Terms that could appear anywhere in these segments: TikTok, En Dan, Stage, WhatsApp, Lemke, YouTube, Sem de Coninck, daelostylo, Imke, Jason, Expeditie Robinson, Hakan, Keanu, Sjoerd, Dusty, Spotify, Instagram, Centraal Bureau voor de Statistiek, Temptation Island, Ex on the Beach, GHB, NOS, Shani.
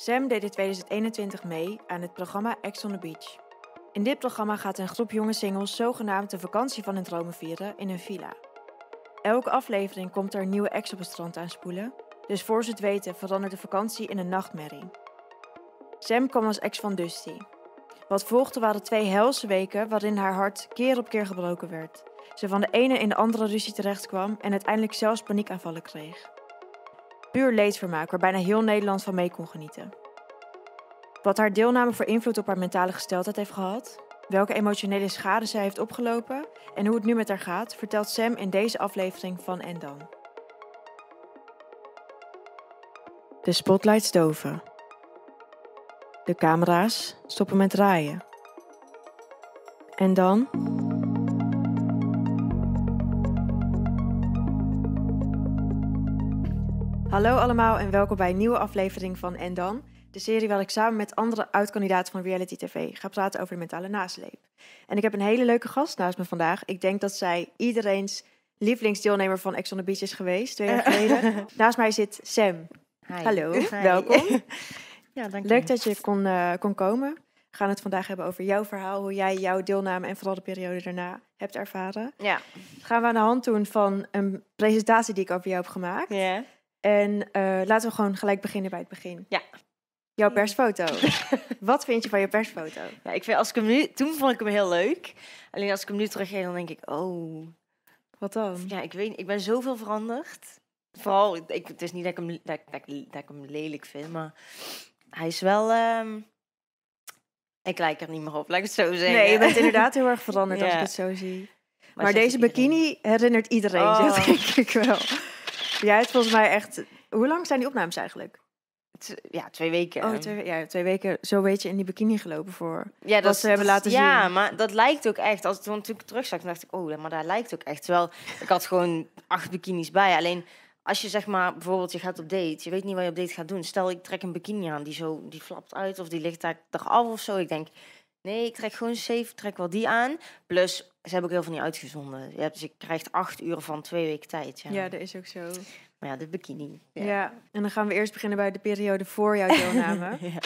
Sem deed in 2021 mee aan het programma Ex on the Beach. In dit programma gaat een groep jonge singles zogenaamd de vakantie van hun dromen vieren in een villa. Elke aflevering komt er een nieuwe ex op het strand aanspoelen, dus voor ze het weten verandert de vakantie in een nachtmerrie. Sem kwam als ex van Dusty. Wat volgde waren 2 helse weken waarin haar hart keer op keer gebroken werd. Ze van de ene in de andere ruzie terecht kwam en uiteindelijk zelfs paniekaanvallen kreeg. Puur leedvermaak waar bijna heel Nederland van mee kon genieten. Wat haar deelname voor invloed op haar mentale gesteldheid heeft gehad, welke emotionele schade zij heeft opgelopen en hoe het nu met haar gaat, vertelt Sem in deze aflevering van En Dan. De spotlights doven. De camera's stoppen met draaien. En dan? Hallo allemaal en welkom bij een nieuwe aflevering van En Dan, de serie waar ik samen met andere oud-kandidaten van Reality TV ga praten over de mentale nasleep. En ik heb een hele leuke gast naast me vandaag. Ik denk dat zij iedereens lievelingsdeelnemer van Ex on the Beach is geweest, 2 jaar geleden. Naast mij zit Sem. Hi. Hallo, hi. Welkom. Ja, dank je. Leuk dat je kon komen. We gaan het vandaag hebben over jouw verhaal, hoe jij jouw deelname en vooral de periode daarna hebt ervaren. Ja. Dat gaan we aan de hand doen van een presentatie die ik over jou heb gemaakt. Yeah. En laten we gewoon gelijk beginnen bij het begin. Ja. Jouw persfoto. Wat vind je van je persfoto? Ja, ik vind, als ik hem nu, toen vond ik hem heel leuk. Alleen als ik hem nu teruggeef, dan denk ik, oh. Wat dan? Ja, ik weet niet. Ik ben zoveel veranderd. Vooral, het is niet dat ik hem, dat ik hem lelijk vind, maar hij is wel... ik lijk er niet meer op, laat ik het zo zeggen. Nee, je bent inderdaad heel erg veranderd, ja, als ik het zo zie. Maar deze bikini herinnert iedereen, oh, denk ik wel. Jij hebt volgens mij echt... Hoe lang zijn die opnames eigenlijk? Ja, 2 weken. Oh, 2 weken zo weet je in die bikini gelopen voor ja, wat ze hebben laten zien. Ja, maar dat lijkt ook echt. Als ik toen natuurlijk terugzag, dacht ik, oh, maar daar lijkt ook echt. Terwijl ik had gewoon 8 bikinis bij. Alleen als je zeg maar, bijvoorbeeld je gaat op date, je weet niet wat je op date gaat doen. Stel, ik trek een bikini aan, die flapt uit of die ligt daar af of zo. Ik denk, nee, ik trek gewoon safe, trek wel die aan. Plus, ze hebben ook heel veel niet uitgezonden. Ja, dus ik krijg 8 uur van 2 weken tijd. Ja, dat is ook zo. Maar ja, de bikini. Ja. Ja, en dan gaan we eerst beginnen bij de periode voor jouw deelname. Ja.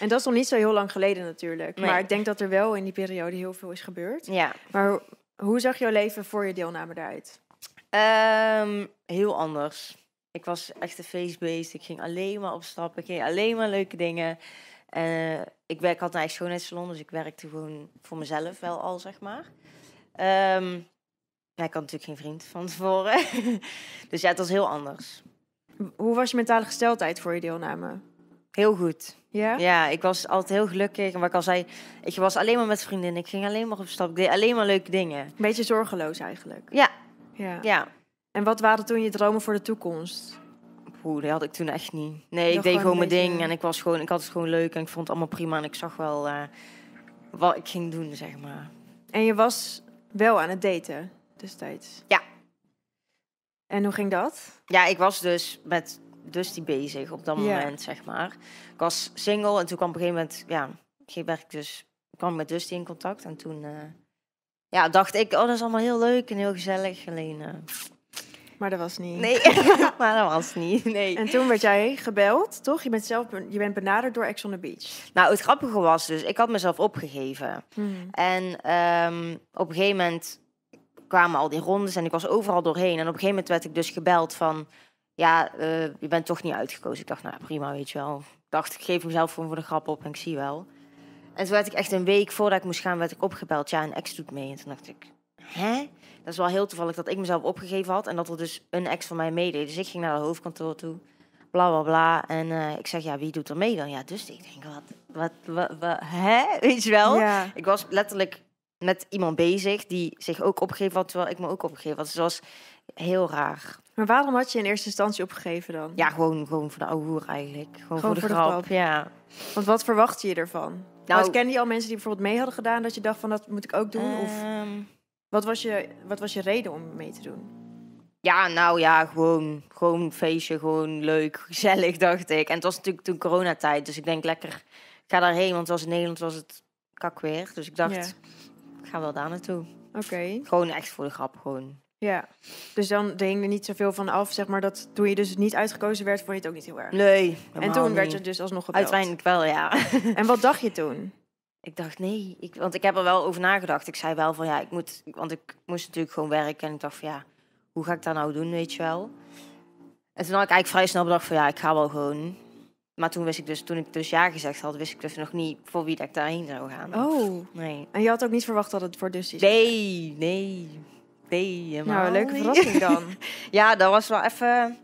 En dat is nog niet zo heel lang geleden natuurlijk. Nee. Maar ik denk dat er wel in die periode heel veel is gebeurd. Ja. Maar hoe zag jouw leven voor je deelname eruit? Heel anders. Ik was echt een feestbeest. Ik ging alleen maar op stap. Ik ging alleen maar leuke dingen. Ik had een eigen schoonheidssalon, dus ik werkte gewoon voor mezelf wel al, zeg maar. Nou, ik had natuurlijk geen vriend van tevoren. Dus ja, het was heel anders. Hoe was je mentale gesteldheid voor je deelname? Heel goed. Ja? Ja, ik was altijd heel gelukkig. En wat ik al zei, ik was alleen maar met vriendinnen. Ik ging alleen maar op stap. Ik deed alleen maar leuke dingen. Een beetje zorgeloos eigenlijk. Ja. Ja. Ja. En wat waren toen je dromen voor de toekomst? Oeh, die had ik toen echt niet. Nee, ik deed gewoon mijn ding. En ik had het gewoon leuk. En ik vond het allemaal prima. En ik zag wel wat ik ging doen, zeg maar. En je was wel aan het daten destijds? Ja. En hoe ging dat? Ja, ik was dus met Dusty bezig op dat moment, zeg maar. Ik was single en toen kwam op een gegeven moment... Ja, kwam ik met Dusty in contact. En toen dacht ik, oh, dat is allemaal heel leuk en heel gezellig. Alleen... Maar dat was niet. Nee, maar dat was niet. Nee. En toen werd jij gebeld, toch? Je bent benaderd door Ex on the Beach. Nou, het grappige was dus, ik had mezelf opgegeven. En op een gegeven moment kwamen al die rondes en ik was overal doorheen. En op een gegeven moment werd ik dus gebeld van, ja, je bent toch niet uitgekozen. Ik dacht, nou prima, weet je wel. Ik dacht, ik geef mezelf gewoon voor de grap op en ik zie wel. En toen werd ik echt een week voordat ik moest gaan, werd ik opgebeld. Ja, een ex doet mee. En toen dacht ik, hè? Dat is wel heel toevallig dat ik mezelf opgegeven had en dat er dus een ex van mij meedeed. Dus ik ging naar het hoofdkantoor toe, bla bla bla. En ik zeg, ja, wie doet er mee dan? Ja, dus ik denk, wat hè? Weet je wel? Ja. Ik was letterlijk met iemand bezig die zich ook opgegeven had, terwijl ik me ook opgegeven had. Dus het was heel raar. Maar waarom had je in eerste instantie opgegeven dan? Ja, gewoon voor de oude hoer eigenlijk. Gewoon voor de grap. Ja. Want wat verwachtte je ervan? Nou, kende je al mensen die bijvoorbeeld mee hadden gedaan, dat je dacht van, dat moet ik ook doen? Of... Wat was je reden om mee te doen? Ja, nou ja, gewoon een feestje, gewoon leuk, gezellig, dacht ik. En het was natuurlijk toen coronatijd, dus ik denk lekker, ik ga daarheen. Want het was in Nederland was het kak weer, dus ik dacht, ik ga wel daar naartoe. Oké. Gewoon echt voor de grap, gewoon. Ja, dus dan hing er niet zoveel van af, zeg maar. Dat toen je dus niet uitgekozen werd, vond je het ook niet heel erg. Nee, en toen werd je dus alsnog gebeld. Uiteindelijk wel, ja. En wat dacht je toen? Ik dacht, nee. Want ik heb er wel over nagedacht. Ik zei wel van, ja, ik moet... Want ik moest natuurlijk gewoon werken. En ik dacht van, ja, hoe ga ik dat nou doen, weet je wel? En toen had ik eigenlijk vrij snel bedacht van, ja, ik ga wel gewoon... Maar toen wist ik dus, toen ik dus ja gezegd had, wist ik dus nog niet voor wie dat ik daarheen zou gaan. Oh, nee. En je had ook niet verwacht dat het voor Dusty zou zijn? Nee, nee. Nee, nou, leuke verrassing dan. Ja, dat was wel even...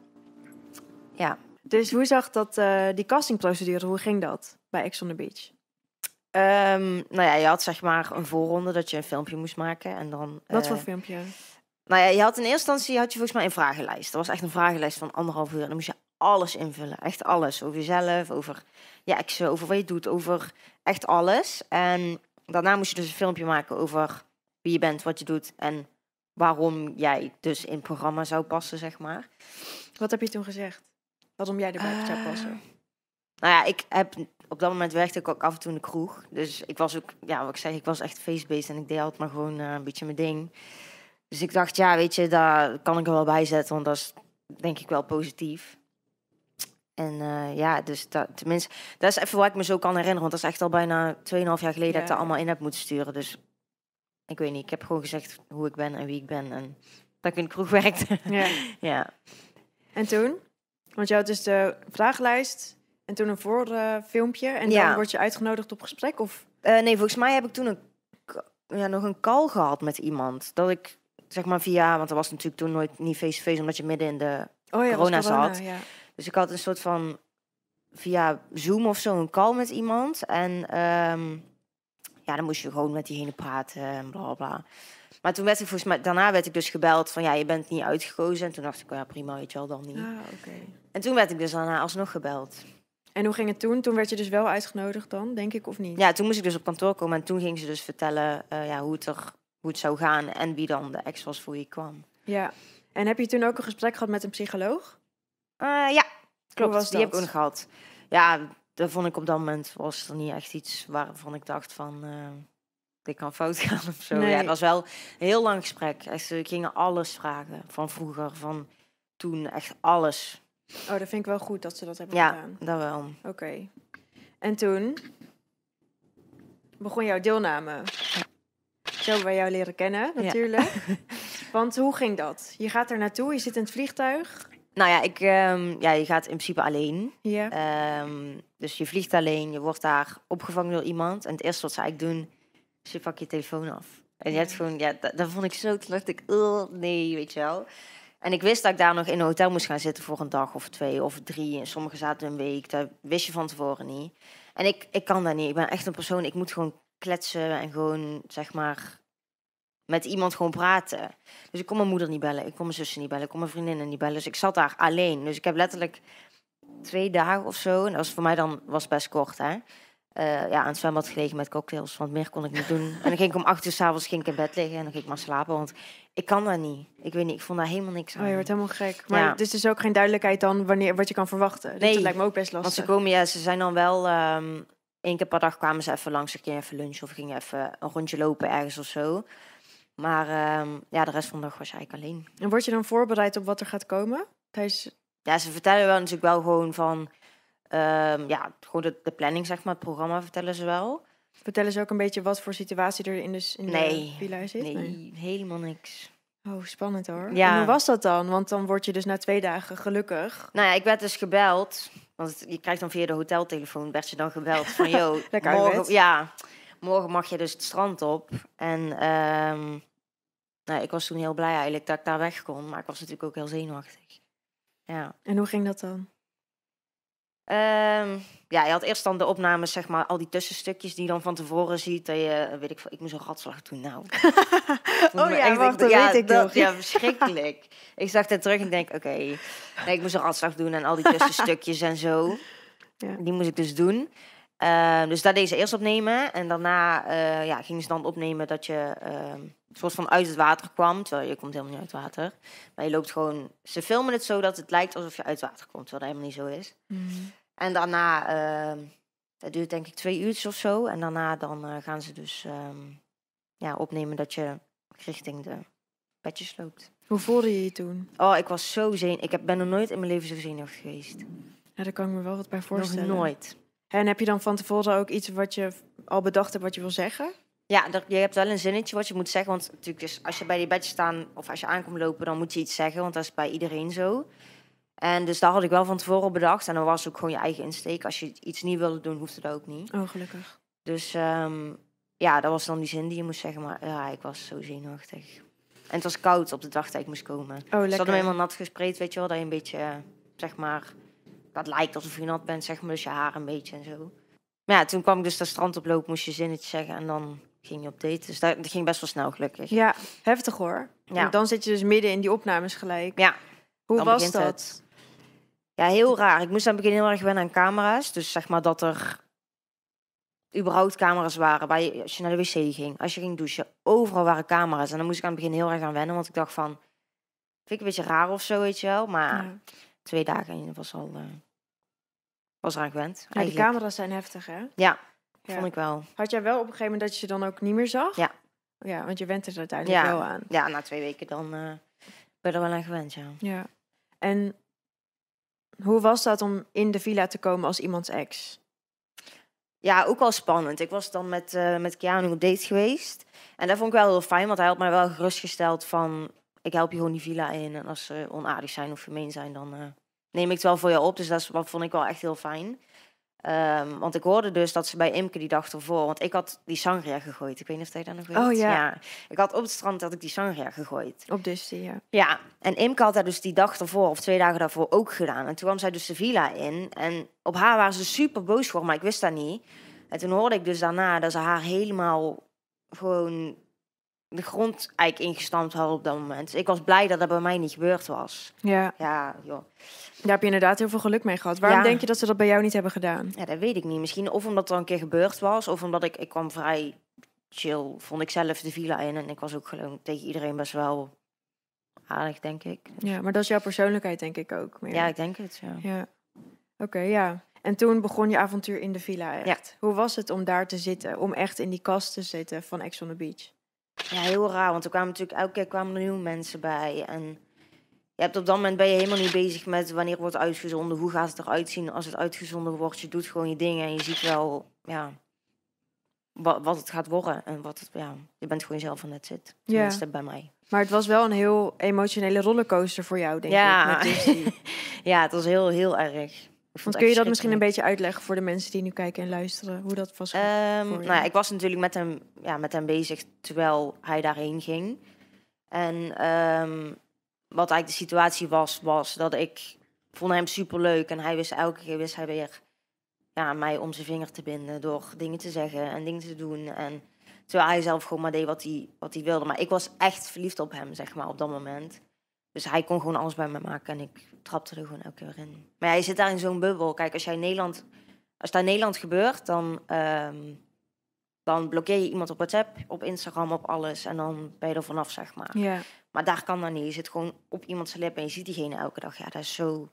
Ja. Dus hoe zag dat, die castingprocedure, hoe ging dat bij Ex on the Beach? Nou ja, je had zeg maar een voorronde dat je een filmpje moest maken. En dan, wat voor filmpje? Nou ja, je had in eerste instantie had je volgens mij een vragenlijst. Dat was echt een vragenlijst van 1,5 uur. En dan moest je alles invullen. Echt alles. Over jezelf, over je exen, over wat je doet, over echt alles. En daarna moest je dus een filmpje maken over wie je bent, wat je doet en waarom jij dus in het programma zou passen, zeg maar. Wat heb je toen gezegd? Waarom jij erbij zou passen? Nou ja, ik heb... Op dat moment werkte ik ook af en toe in de kroeg. Dus ik was ook... Ja, wat ik zeg, ik was echt feestbeest en ik deed altijd maar gewoon een beetje mijn ding. Dus ik dacht, ja, weet je, daar kan ik er wel bij zetten. Want dat is denk ik wel positief. En ja, dus dat, tenminste... Dat is even wat ik me zo kan herinneren. Want dat is echt al bijna 2,5 jaar geleden dat ik daar allemaal in heb moeten sturen. Dus... Ik weet niet, ik heb gewoon gezegd hoe ik ben en wie ik ben. En dat ik in de kroeg werkte. Ja. Ja. En toen? Want je had dus de vragenlijst en toen een voorfilmpje. En dan word je uitgenodigd op gesprek? Of? Nee, volgens mij heb ik toen nog een call gehad met iemand. Dat ik, zeg maar via... Want dat was natuurlijk toen nooit niet face-to-face, omdat je midden in de corona zat. Ja. Dus ik had een soort van... Via Zoom of zo een call met iemand. En... Ja, dan moest je gewoon met diegene praten en bla bla. Maar toen werd ik volgens mij, daarna werd ik dus gebeld van ja, je bent niet uitgekozen. En toen dacht ik, ja prima, weet je wel, dan niet. Ah, okay. En toen werd ik dus daarna alsnog gebeld. En hoe ging het toen? Toen werd je dus wel uitgenodigd dan, denk ik, of niet? Ja, toen moest ik dus op kantoor komen en toen ging ze dus vertellen hoe het zou gaan en wie dan de ex was voor wie ik kwam. Ja, en heb je toen ook een gesprek gehad met een psycholoog? Ja, klopt, die heb ik ook nog gehad. Ja, dat vond ik op dat moment, was er niet echt iets waarvan ik dacht van, dit kan fout gaan of zo. Nee. Ja, het was wel een heel lang gesprek. Echt, ze gingen alles vragen, van vroeger, van toen, echt alles. Oh, dat vind ik wel goed dat ze dat hebben gedaan. Ja, dat wel. Oké. En toen begon jouw deelname. Zo bij jou leren kennen, natuurlijk. Ja. Want hoe ging dat? Je gaat er naartoe, je zit in het vliegtuig... Nou ja, je gaat in principe alleen. Yeah. Dus je vliegt alleen, je wordt daar opgevangen door iemand. En het eerste wat ze eigenlijk doen, is je pak je telefoon af. En je hebt gewoon, ja, dat vond ik zo, toen dacht ik, nee, weet je wel. En ik wist dat ik daar nog in een hotel moest gaan zitten voor een dag of 2 of 3. En sommigen zaten een week, dat wist je van tevoren niet. En ik kan dat niet, ik ben echt een persoon, ik moet gewoon kletsen en gewoon, zeg maar... met iemand gewoon praten. Dus ik kon mijn moeder niet bellen, ik kon mijn zussen niet bellen, ik kon mijn vriendinnen niet bellen. Dus ik zat daar alleen. Dus ik heb letterlijk 2 dagen of zo, en dat was voor mij dan was best kort, hè. Aan het zwembad gelegen met cocktails, want meer kon ik niet doen. En dan ging ik om 8 uur 's avonds ging ik in bed liggen en dan ging ik maar slapen, want ik kan dat niet. Ik weet niet, ik vond daar helemaal niks aan. Oh, je wordt helemaal gek. Maar dus er is ook geen duidelijkheid dan wanneer wat je kan verwachten. Dus nee, dat lijkt me ook best lastig. Want ze komen, ze zijn dan wel... 1 keer per dag kwamen ze even langs, een keer even lunchen of gingen even een rondje lopen ergens of zo. Maar de rest van de dag was je eigenlijk alleen. En word je dan voorbereid op wat er gaat komen? Ja, ze vertellen wel natuurlijk wel gewoon van... gewoon de planning, zeg maar, het programma vertellen ze wel. Vertellen ze ook een beetje wat voor situatie er in de villa zit? Nee, helemaal niks. Oh, spannend hoor. Ja. En hoe was dat dan? Want dan word je dus na 2 dagen gelukkig. Nou ja, ik werd dus gebeld. Want je krijgt dan via de hoteltelefoon, werd je dan gebeld van... morgen, ja... Morgen mag je dus het strand op. En ik was toen heel blij eigenlijk dat ik daar weg kon. Maar ik was natuurlijk ook heel zenuwachtig. Ja. En hoe ging dat dan? Je had eerst dan de opnames, zeg maar, al die tussenstukjes die je dan van tevoren ziet. Dat je, weet ik moest een ratslag doen. Nou. Dat weet ik nog. Ja, verschrikkelijk. Ik zag dat terug en denk, ik moest een ratslag doen en al die tussenstukjes en zo. Ja. Die moest ik dus doen. Dus daar deed ze eerst opnemen. En daarna gingen ze dan opnemen dat je soort van uit het water kwam. Terwijl je komt helemaal niet uit het water. Maar je loopt gewoon... Ze filmen het zo dat het lijkt alsof je uit het water komt. Terwijl dat helemaal niet zo is. Mm-hmm. En daarna... dat duurt denk ik 2 uurtjes of zo. En daarna dan gaan ze dus opnemen dat je richting de petjes loopt. Hoe voelde je je toen? Oh, ik was zo zenuwachtig. Ik ben nog nooit in mijn leven zo zenuwachtig geweest. Ja, daar kan ik me wel wat bij voorstellen. Nog nooit. En heb je dan van tevoren ook iets wat je al bedacht hebt wat je wil zeggen? Ja, je hebt wel een zinnetje wat je moet zeggen. Want natuurlijk is, als je bij die bedjes staan of als je aankomt lopen, dan moet je iets zeggen. Want dat is bij iedereen zo. En dus daar had ik wel van tevoren bedacht. En dan was ook gewoon je eigen insteek. Als je iets niet wilde doen, hoefde dat ook niet. Oh, gelukkig. Dus ja, dat was dan die zin die je moest zeggen. Maar ja, ik was zo zenuwachtig. En het was koud op de dag dat ik moest komen. Oh, lekker. Ze hadden me helemaal nat gespreid, weet je wel. Dat je een beetje, zeg maar, dat lijkt alsof je nat bent, zeg maar. Dus je haar een beetje en zo. Maar ja, toen kwam ik dus dat strand oplopen, moest je zinnetje zeggen. En dan ging je op date. Dus dat ging best wel snel, gelukkig. Ja, heftig hoor. Ja. En dan zit je dus midden in die opnames gelijk. Ja. Hoe was dat? Het. Ja, heel raar. Ik moest aan het begin heel erg wennen aan camera's. Dus zeg maar dat er überhaupt camera's waren. Als je naar de wc ging, als je ging douchen. Overal waren camera's. En dan moest ik aan het begin heel erg aan wennen. Want ik dacht van, vind ik een beetje raar of zo, weet je wel. Maar ja. 2 dagen en was al was eraan gewend. Ja, die camera's zijn heftig, hè? Ja, ja, vond ik wel. Had jij wel op een gegeven moment dat je ze dan ook niet meer zag? Ja. Ja, want je went er uiteindelijk wel aan. Ja, na 2 weken dan ben je er wel aan gewend, ja. Ja. En hoe was dat om in de villa te komen als iemands ex? Ja, ook wel spannend. Ik was dan met Keanu op date geweest. En dat vond ik wel heel fijn, want hij had mij wel gerustgesteld van, ik help je gewoon die villa in. En als ze onaardig zijn of gemeen zijn, dan neem ik het wel voor jou op. Dus dat vond ik wel echt heel fijn. Want ik hoorde dus dat ze bij Imke die dag ervoor, want ik had die sangria gegooid. Ik weet niet of hij dat nog weet. Oh ja. Ja. Ik had op het strand dat ik die sangria gegooid. Op Dusty, ja. Ja, en Imke had dat dus die dag ervoor of 2 dagen daarvoor ook gedaan. En toen kwam zij dus de villa in. En op haar waren ze super boos voor, maar ik wist dat niet. En toen hoorde ik dus daarna dat ze haar helemaal gewoon de grond eigenlijk ingestampt hadden op dat moment. Dus ik was blij dat dat bij mij niet gebeurd was. Ja. Ja, joh. Daar heb je inderdaad heel veel geluk mee gehad. Waarom denk je dat ze dat bij jou niet hebben gedaan? Ja, dat weet ik niet. Misschien of omdat er een keer gebeurd was, of omdat ik kwam vrij chill, vond ik zelf de villa in. En ik was ook gewoon tegen iedereen best wel aardig, denk ik. Dus ja, maar dat is jouw persoonlijkheid, denk ik ook. Meer. Ja, ik denk het, ja. Oké, ja. En toen begon je avontuur in de villa echt. Ja. Hoe was het om daar te zitten? Om echt in die kast te zitten van Ex on the Beach? Ja, heel raar, want er kwamen natuurlijk elke keer kwamen er nieuwe mensen bij. En je hebt op dat moment ben je helemaal niet bezig met wanneer wordt uitgezonden, hoe gaat het eruit zien als het uitgezonden wordt. Je doet gewoon je dingen en je ziet wel wat het gaat worden. En je bent gewoon zelf aan het zit. Tenminste bij mij. Maar het was wel een heel emotionele rollercoaster voor jou, denk ik. Met ja, het was heel, heel erg. Kun je dat misschien een beetje uitleggen voor de mensen die nu kijken en luisteren? Hoe dat was? Nou ja, ik was natuurlijk met hem bezig terwijl hij daarheen ging. En wat eigenlijk de situatie was dat ik vond hem superleuk. En hij wist elke keer weer mij om zijn vinger te binden door dingen te zeggen en dingen te doen. En terwijl hij zelf gewoon maar deed wat hij wilde. Maar ik was echt verliefd op hem, zeg maar, op dat moment. Dus hij kon gewoon alles bij me maken en ik trapte er gewoon elke keer in. Maar ja, je zit daar in zo'n bubbel. Kijk, als daar in Nederland gebeurt, dan blokkeer je iemand op WhatsApp, op Instagram, op alles. En dan ben je er vanaf, zeg maar. Ja. Maar daar kan dat niet. Je zit gewoon op iemands lip en je ziet diegene elke dag. Ja, dat is zo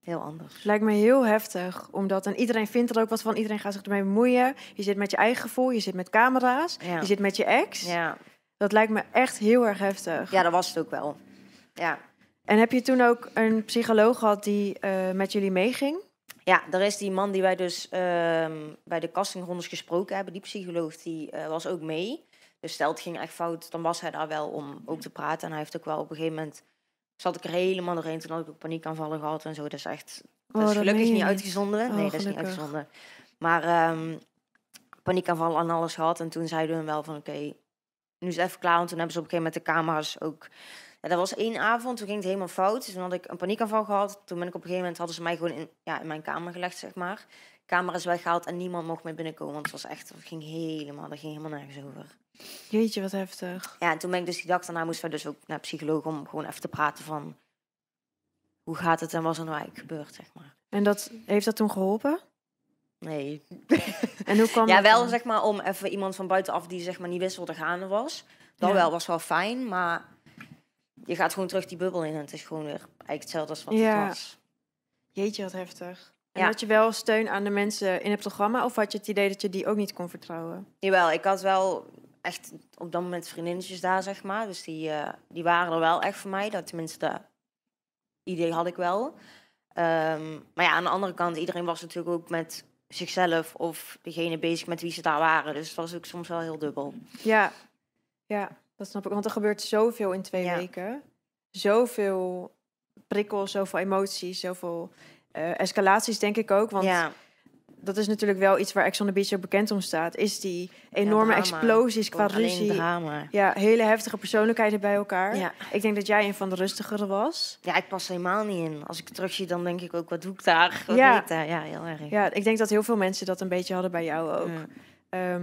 heel anders. Lijkt me heel heftig. En iedereen vindt er ook wat van. Iedereen gaat zich ermee bemoeien. Je zit met je eigen gevoel, je zit met camera's, je zit met je ex. Ja. Dat lijkt me echt heel erg heftig. Ja, dat was het ook wel. Ja. En heb je toen ook een psycholoog gehad die met jullie meeging? Ja, er is die man die wij dus bij de castingrondes gesproken hebben. Die psycholoog die was ook mee. Dus stel het ging echt fout, dan was hij daar wel om ook te praten. En hij heeft ook wel op een gegeven moment, zat ik er helemaal doorheen. Toen had ik ook paniekaanvallen gehad en zo. Dat is echt, dat is gelukkig niet uitgezonden. Nee, dat is niet uitgezonden. Maar paniekaanvallen en alles gehad. En toen zeiden we hem wel van oké, nu is het even klaar. En toen hebben ze op een gegeven moment de camera's ook. Ja, dat was 1 avond, toen ging het helemaal fout. Dus toen had ik een paniekaanval gehad. Toen ben ik op een gegeven moment, hadden ze mij gewoon in mijn kamer gelegd, zeg maar. Camera's weggehaald en niemand mocht meer binnenkomen. Want het was echt, dat ging helemaal nergens over. Jeetje, wat heftig. Ja, en toen ben ik dus die dag daarna moesten we dus ook naar psycholoog om gewoon even te praten van hoe gaat het en wat is er nou eigenlijk gebeurd, zeg maar. En heeft dat toen geholpen? Nee. En hoe kwam wel dan? Zeg maar, om even iemand van buitenaf die zeg maar niet wist wat er gaande was. Dat was wel fijn, maar je gaat gewoon terug die bubbel in en het is gewoon weer eigenlijk hetzelfde als wat het was. Jeetje, wat heftig. En had je wel steun aan de mensen in het programma? Of had je het idee dat je die ook niet kon vertrouwen? Jawel, ik had wel echt op dat moment vriendinnetjes daar, zeg maar. Dus die waren er wel echt voor mij. Dat, tenminste, dat idee had ik wel. Maar ja, aan de andere kant, iedereen was natuurlijk ook met zichzelf of degene bezig met wie ze daar waren. Dus het was ook soms wel heel dubbel. Ja, ja, dat snap ik. Want er gebeurt zoveel in 2 weken. Zoveel prikkels, zoveel emoties, zoveel escalaties, denk ik ook. Want ja, dat is natuurlijk wel iets waar Ex on the Beach ook bekend om staat. Is die enorme explosies qua ruzie. Drama. Ja, hele heftige persoonlijkheden bij elkaar. Ja. Ik denk dat jij een van de rustigere was. Ja, ik pas helemaal niet in. Als ik terug zie, dan denk ik ook, wat doe ik daar? Ja, heel erg. Ja, ik denk dat heel veel mensen dat een beetje hadden bij jou ook. Ja.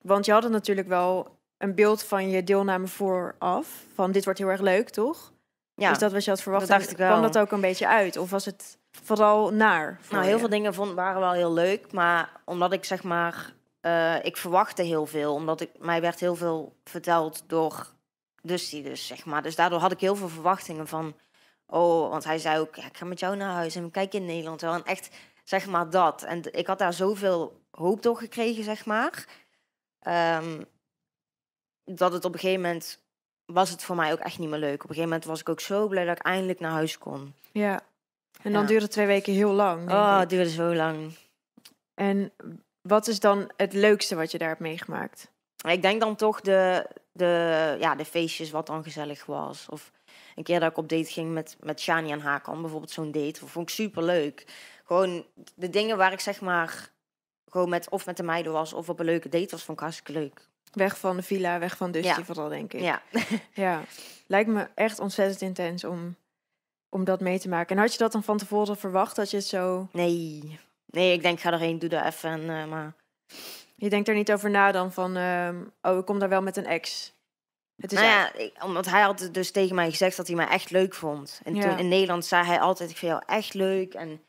Want je had het natuurlijk wel een beeld van je deelname vooraf. Van dit wordt heel erg leuk, toch? Ja, dus dat was je had verwacht. Dat dacht ik wel. Kwam dat ook een beetje uit? Of was het vooral naar? Nou, heel veel dingen waren wel heel leuk. Maar omdat ik zeg maar... ik verwachtte heel veel. Omdat mij werd heel veel verteld door Dusty, dus zeg maar. Dus daardoor had ik heel veel verwachtingen van... Oh, want hij zei ook... Ja, ik ga met jou naar huis en kijk in Nederland wel. En echt, zeg maar dat. En ik had daar zoveel hoop door gekregen, zeg maar. Dat het op een gegeven moment... was het voor mij ook echt niet meer leuk. Op een gegeven moment was ik ook zo blij dat ik eindelijk naar huis kon. Ja, en dan duurde 2 weken heel lang. Oh, het duurde zo lang. En wat is dan het leukste wat je daar hebt meegemaakt? Ik denk dan toch de feestjes wat dan gezellig was. Of een keer dat ik op date ging met Shani en Hakan, bijvoorbeeld zo'n date. Dat vond ik superleuk. Gewoon de dingen waar ik zeg maar gewoon met de meiden was of op een leuke date was, vond ik hartstikke leuk. Weg van de villa, weg van Dusty vooral, denk ik. Ja. Ja. Lijkt me echt ontzettend intens om dat mee te maken. En had je dat dan van tevoren verwacht, dat je het zo... Nee, ik denk, ga erheen, doe dat even. En, maar... Je denkt er niet over na dan van... ik kom daar wel met een ex. Het is omdat hij had dus tegen mij gezegd dat hij mij echt leuk vond. En toen in Nederland zei hij altijd, ik vind jou echt leuk en...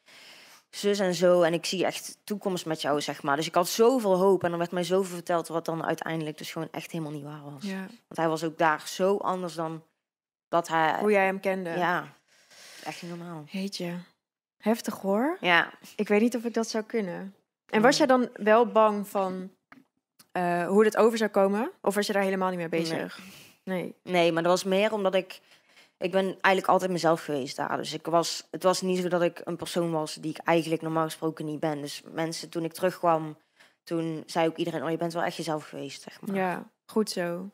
zus en zo, en ik zie echt toekomst met jou, zeg maar. Dus ik had zoveel hoop en er werd mij zoveel verteld... wat dan uiteindelijk dus gewoon echt helemaal niet waar was. Ja. Want hij was ook daar zo anders dan dat hij... Hoe jij hem kende. Ja, echt niet normaal. Jeetje, heftig hoor. Ja. Ik weet niet of ik dat zou kunnen. En was jij dan wel bang van hoe dit over zou komen? Of was je daar helemaal niet mee bezig? Nee, maar dat was meer omdat ik... Ik ben eigenlijk altijd mezelf geweest daar. Dus het was niet zo dat ik een persoon was die ik eigenlijk normaal gesproken niet ben. Dus mensen, toen ik terugkwam, toen zei ook iedereen... oh, je bent wel echt jezelf geweest, zeg maar. Ja, goed zo.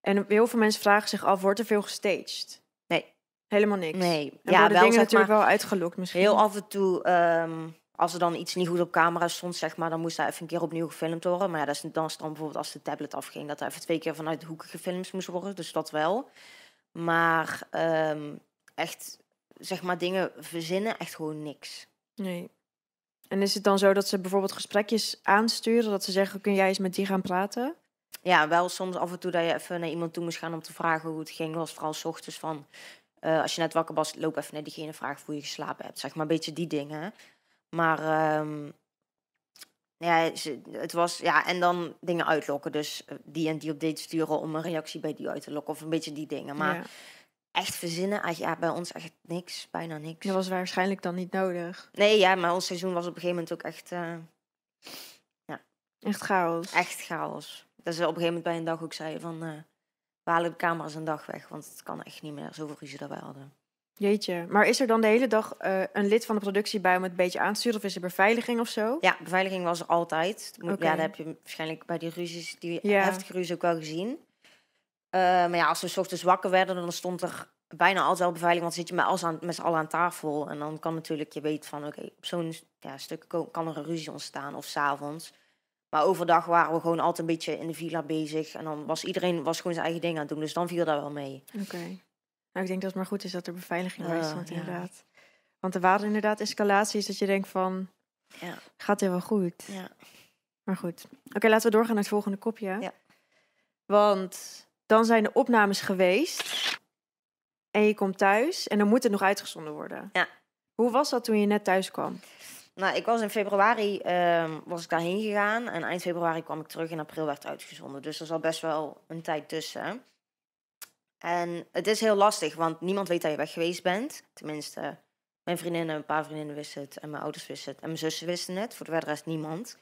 En heel veel mensen vragen zich af, wordt er veel gestaged? Nee. Helemaal niks? Nee. En worden dingen natuurlijk wel uitgelokt misschien? Heel af en toe, als er dan iets niet goed op camera stond, zeg maar... dan moest daar even een keer opnieuw gefilmd worden. Maar ja, dat is dan bijvoorbeeld als de tablet afging... dat er even 2 keer vanuit de hoeken gefilmd moest worden. Dus dat wel... Maar echt, zeg maar, dingen verzinnen, echt gewoon niks. Nee. En is het dan zo dat ze bijvoorbeeld gesprekjes aansturen? Dat ze zeggen, kun jij eens met die gaan praten? Ja, wel soms af en toe dat je even naar iemand toe moest gaan om te vragen hoe het ging. Was vooral 's ochtends van, als je net wakker was, loop even naar diegene vragen hoe je geslapen hebt. Zeg maar, een beetje die dingen. Maar... en dan dingen uitlokken. Dus die en die op date sturen om een reactie bij die uit te lokken. Of een beetje die dingen. Maar echt verzinnen, bij ons echt niks. Bijna niks. Dat was waarschijnlijk dan niet nodig. Nee, ja, maar ons seizoen was op een gegeven moment ook echt... Echt chaos. Echt chaos. Dat ze op een gegeven moment bij een dag ook zeiden van... we halen de camera's een dag weg, want het kan echt niet meer. Zoveel ruzie dat wij hadden. Jeetje, maar is er dan de hele dag een lid van de productie bij om het een beetje aan te sturen? Of is er beveiliging of zo? Ja, beveiliging was er altijd. Ja, dat heb je waarschijnlijk bij die ruzies, heftige ruzie ook wel gezien. Maar ja, als we 's ochtends wakker werden, dan stond er bijna altijd wel beveiliging. Want dan zit je met z'n allen aan tafel. En dan kan natuurlijk, je weet van, op zo'n stuk kan er een ruzie ontstaan. Of 's avonds. Maar overdag waren we gewoon altijd een beetje in de villa bezig. En dan was iedereen gewoon zijn eigen ding aan het doen. Dus dan viel dat wel mee. Oké. Nou, ik denk dat het maar goed is dat er beveiliging bij stond, inderdaad. Want er waren inderdaad escalaties dat je denkt van... Ja. Gaat dit wel goed? Ja. Maar goed. Oké, laten we doorgaan naar het volgende kopje. Ja. Want dan zijn de opnames geweest. En je komt thuis en dan moet het nog uitgezonden worden. Ja. Hoe was dat toen je net thuis kwam? Nou, ik was in februari was ik daarheen gegaan. En eind februari kwam ik terug. In april werd het uitgezonden. Dus er zat best wel een tijd tussen. En het is heel lastig, want niemand weet dat je weg geweest bent. Tenminste, mijn vriendinnen, een paar vriendinnen wisten het. En mijn ouders wisten het. En mijn zussen wisten het. Voor de rest niemand.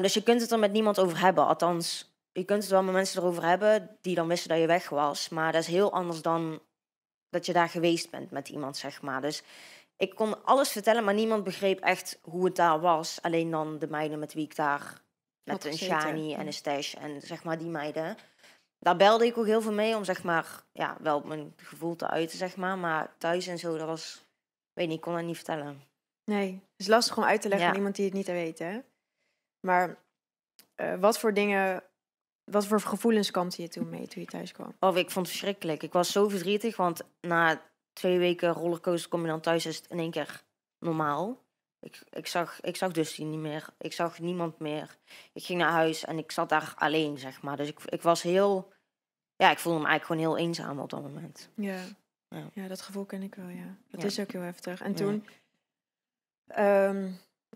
Dus je kunt het er met niemand over hebben. Althans, je kunt het wel met mensen erover hebben die dan wisten dat je weg was. Maar dat is heel anders dan dat je daar geweest bent met iemand, zeg maar. Dus ik kon alles vertellen, maar niemand begreep echt hoe het daar was. Alleen dan de meiden met wie ik daar... Met een Shani en een Stage en zeg maar die meiden. Daar belde ik ook heel veel mee om zeg maar... Ja, wel mijn gevoel te uiten, zeg maar. Maar thuis en zo, dat was... Weet niet, ik kon dat niet vertellen. Nee, het is lastig om uit te leggen aan iemand die het niet weet, hè? Maar wat voor dingen... Wat voor gevoelens kampte je toen mee, toen je thuis kwam? Oh, ik vond het verschrikkelijk. Ik was zo verdrietig, want na 2 weken rollercoaster kom je dan thuis, is het in 1 keer normaal. Ik zag Dusty niet meer. Ik zag niemand meer. Ik ging naar huis en ik zat daar alleen, zeg maar. Dus ik was heel... Ja, ik voelde me eigenlijk gewoon heel eenzaam op dat moment. Ja, dat gevoel ken ik wel, ja. Dat is ook heel heftig. En toen...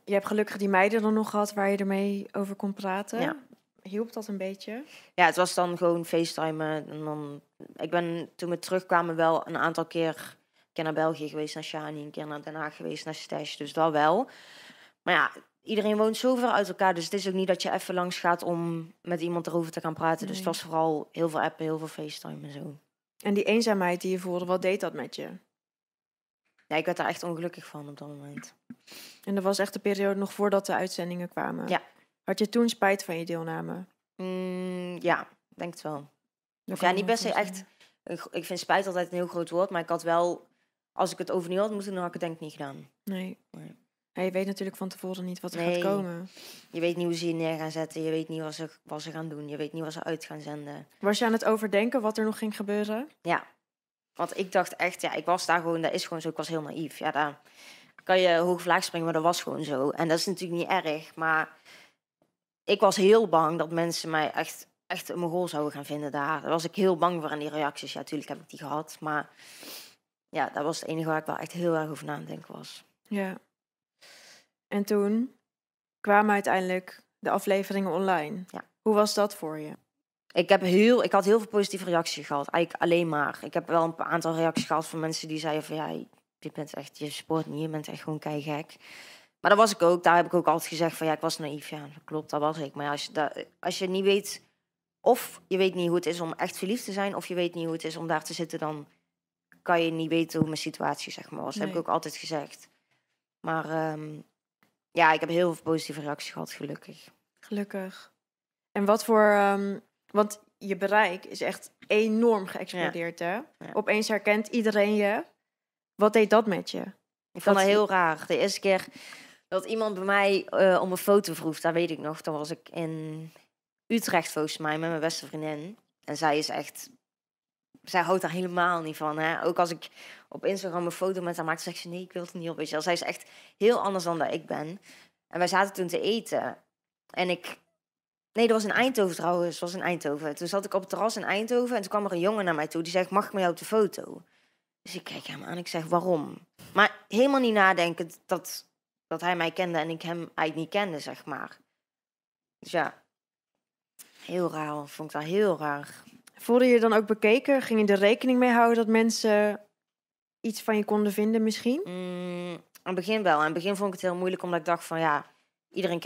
je hebt gelukkig die meiden dan nog gehad waar je ermee over kon praten. Ja. Hielp dat een beetje? Ja, het was dan gewoon facetimen. En dan, ik ben toen we terugkwamen wel een aantal keer... Een keer naar België geweest, naar Shani. Een keer naar Den Haag geweest, naar Stage. Dus dat wel. Maar ja, iedereen woont zo ver uit elkaar. Dus het is ook niet dat je even langs gaat om met iemand erover te gaan praten. Nee. Dus het was vooral heel veel appen, heel veel facetime en zo. En die eenzaamheid die je voelde, wat deed dat met je? Ja, ik werd daar echt ongelukkig van op dat moment. En dat was echt de periode nog voordat de uitzendingen kwamen? Ja. Had je toen spijt van je deelname? Ja, denk het wel. Of ja, niet per se echt... Ik vind spijt altijd een heel groot woord, maar ik had wel... Als ik het overnieuw had moeten, dan had ik het denk ik niet gedaan. Nee. Ja, je weet natuurlijk van tevoren niet wat er gaat komen. Je weet niet hoe ze je neer gaan zetten. Je weet niet wat ze gaan doen. Je weet niet wat ze uit gaan zenden. Was je aan het overdenken wat er nog ging gebeuren? Ja. Want ik dacht echt, ja, ik was daar gewoon... Dat is gewoon zo, ik was heel naïef. Ja, daar kan je hoog laag springen, maar dat was gewoon zo. En dat is natuurlijk niet erg, maar... Ik was heel bang dat mensen mij echt een Mongool zouden gaan vinden daar. Daar was ik heel bang voor aan die reacties. Ja, natuurlijk heb ik die gehad, maar... Ja, dat was het enige waar ik wel echt heel erg over na aan denken was. Ja. En toen kwamen uiteindelijk de afleveringen online. Ja. Hoe was dat voor je? Ik had heel veel positieve reacties gehad. Eigenlijk alleen maar. Ik heb wel een aantal reacties gehad van mensen die zeiden van... Ja, je sport niet, je bent echt gewoon keigek. Maar dat was ik ook. Daar heb ik ook altijd gezegd van... Ja, ik was naïef. Ja, dat klopt, dat was ik. Maar ja, als je niet weet... Of je weet niet hoe het is om echt verliefd te zijn... Of je weet niet hoe het is om daar te zitten dan... kan je niet weten hoe mijn situatie zeg maar was. Dat heb ik ook altijd gezegd. Maar ja, ik heb heel veel positieve reacties gehad, gelukkig. Gelukkig. En wat voor... want je bereik is echt enorm geëxplodeerd, hè? Ja. Opeens herkent iedereen je. Wat deed dat met je? Ik vond dat heel raar. De eerste keer dat iemand bij mij om een foto vroeg, dat weet ik nog. Dan was ik in Utrecht, volgens mij, met mijn beste vriendin. En zij is echt... Zij houdt daar helemaal niet van. Hè? Ook als ik op Instagram een foto met haar maak, zegt ze nee, ik wil het niet op. Weet je wel. Zij is echt heel anders dan dat ik ben. En wij zaten toen te eten. En ik... Nee, dat was in Eindhoven trouwens. Dat was in Eindhoven. Toen zat ik op het terras in Eindhoven en toen kwam er een jongen naar mij toe. Die zegt, mag ik met jou op de foto? Dus ik kijk hem aan. Ik zeg, waarom? Maar helemaal niet nadenken dat hij mij kende en ik hem eigenlijk niet kende, zeg maar. Dus ja, heel raar. Vond ik dat heel raar. Voelde je dan ook bekeken? Ging je er rekening mee houden dat mensen iets van je konden vinden misschien? Aan het begin wel. Aan het begin vond ik het heel moeilijk, omdat ik dacht van ja, iedereen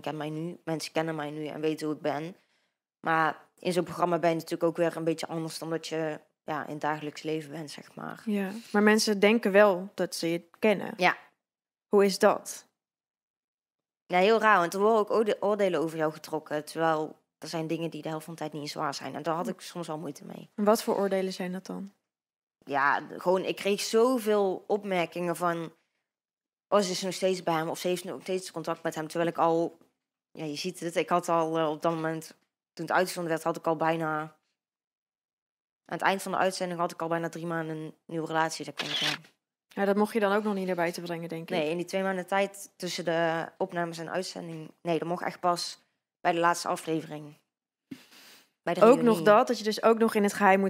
kent mij nu. Mensen kennen mij nu en weten hoe ik ben. Maar in zo'n programma ben je natuurlijk ook weer een beetje anders dan dat je ja, in het dagelijks leven bent, zeg maar. Ja, maar mensen denken wel dat ze je kennen. Ja. Hoe is dat? Ja, heel raar. Want er worden ook oordelen over jou getrokken, terwijl... Er zijn dingen die de helft van de tijd niet zwaar zijn. En daar had ik soms al moeite mee. En wat voor oordelen zijn dat dan? Ja, gewoon, ik kreeg zoveel opmerkingen van... Oh, ze is nog steeds bij hem. Of ze heeft nog steeds contact met hem. Terwijl ik al... Ja, je ziet het. Ik had al op dat moment... Toen het uitgezonden werd, had ik al bijna... Aan het eind van de uitzending had ik al bijna 3 maanden een nieuwe relatie. Dat kon ik aan. Ja, dat mocht je dan ook nog niet erbij te brengen, denk ik. Nee, in die 2 maanden tijd tussen de opnames en uitzending... Nee, dat mocht echt pas... Bij de laatste aflevering. Bij de ook reunion. Nog dat je dus ook nog in het geheim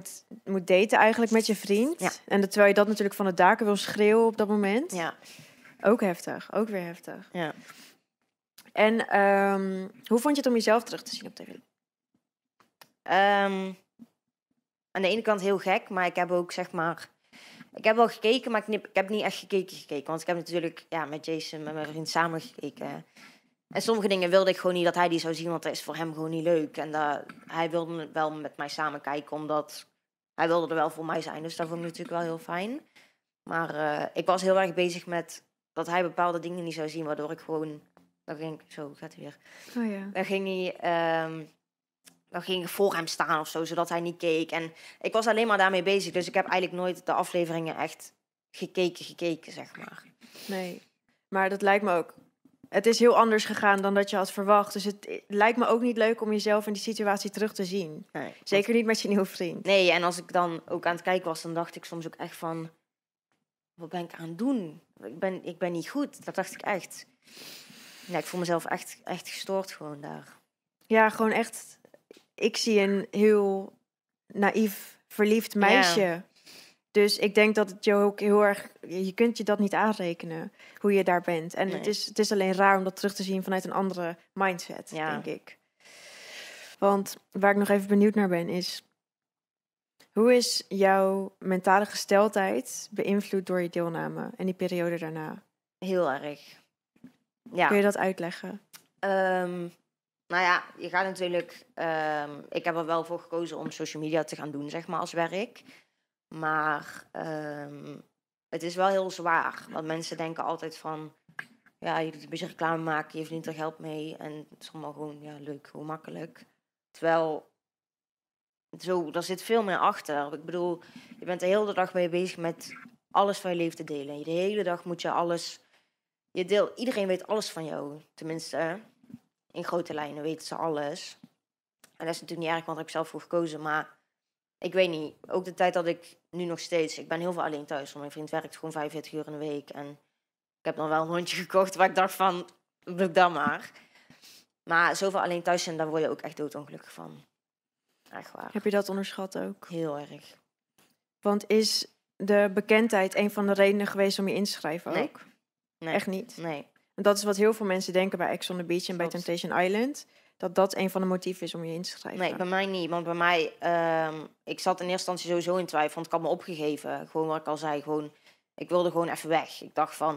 moet daten eigenlijk met je vriend. Ja. En terwijl je dat natuurlijk van het daken wil schreeuwen op dat moment. Ja. Ook heftig, ook weer heftig. Ja. En hoe vond je het om jezelf terug te zien op tv? Aan de ene kant heel gek, maar ik heb ook zeg maar... Ik heb wel gekeken, maar ik heb niet echt gekeken. Want ik heb natuurlijk ja, met Jason, met mijn vriend samen gekeken... En sommige dingen wilde ik gewoon niet dat hij die zou zien, want dat is voor hem gewoon niet leuk. En hij wilde wel met mij samen kijken, omdat hij wilde er wel voor mij zijn. Dus dat vond ik natuurlijk wel heel fijn. Maar ik was heel erg bezig met dat hij bepaalde dingen niet zou zien, waardoor ik gewoon... Dan ging ik... Zo, gaat hij weer. Oh ja. Dan ging ik voor hem staan of zo, zodat hij niet keek. En ik was alleen maar daarmee bezig. Dus ik heb eigenlijk nooit de afleveringen echt gekeken, zeg maar. Nee, maar dat lijkt me ook... Het is heel anders gegaan dan dat je had verwacht. Dus het lijkt me ook niet leuk om jezelf in die situatie terug te zien. Nee, zeker niet met je nieuwe vriend. Nee, en als ik dan ook aan het kijken was, dan dacht ik soms ook echt van... Wat ben ik aan het doen? Ik ben niet goed. Dat dacht ik echt. Ja, ik voel mezelf echt gestoord gewoon daar. Ja, gewoon echt... Ik zie een heel naïef, verliefd meisje. Ja. Dus ik denk dat het je ook heel erg... Je kunt je dat niet aanrekenen, hoe je daar bent. En nee. Het is alleen raar om dat terug te zien vanuit een andere mindset, denk ik. Want waar ik nog even benieuwd naar ben is... Hoe is jouw mentale gesteldheid beïnvloed door je deelname en die periode daarna? Heel erg. Ja. Kun je dat uitleggen? Nou ja, je gaat natuurlijk... ik heb er wel voor gekozen om social media te gaan doen, zeg maar, als werk. Maar het is wel heel zwaar. Want mensen denken altijd van... Ja, je doet een beetje reclame maken, je verdient er geld mee. En het is allemaal gewoon leuk, gewoon makkelijk. Terwijl... Zo, daar zit veel meer achter. Ik bedoel, je bent de hele dag mee bezig met alles van je leven te delen. De hele dag moet je alles... Iedereen weet alles van jou. Tenminste, in grote lijnen weten ze alles. En dat is natuurlijk niet erg, want daar heb ik zelf voor gekozen. Maar ik weet niet, ook de tijd dat ik nu nog steeds... Ik ben heel veel alleen thuis, want mijn vriend werkt gewoon 45 uur in de week. En ik heb dan wel een hondje gekocht waar ik dacht van, doe dat maar. Maar zoveel alleen thuis zijn, daar word je ook echt doodongelukkig van. Echt waar. Heb je dat onderschat ook? Heel erg. Want is de bekendheid een van de redenen geweest om je in te schrijven ook? Nee. Echt niet? Nee. Dat is wat heel veel mensen denken bij Ex on the Beach en bij Temptation Island. Dat een van de motieven is om je in te schrijven. Nee, bij mij niet. Want bij mij... ik zat in eerste instantie sowieso in twijfel. Want ik had me opgegeven. Gewoon wat ik al zei. Ik wilde gewoon even weg. Ik dacht van...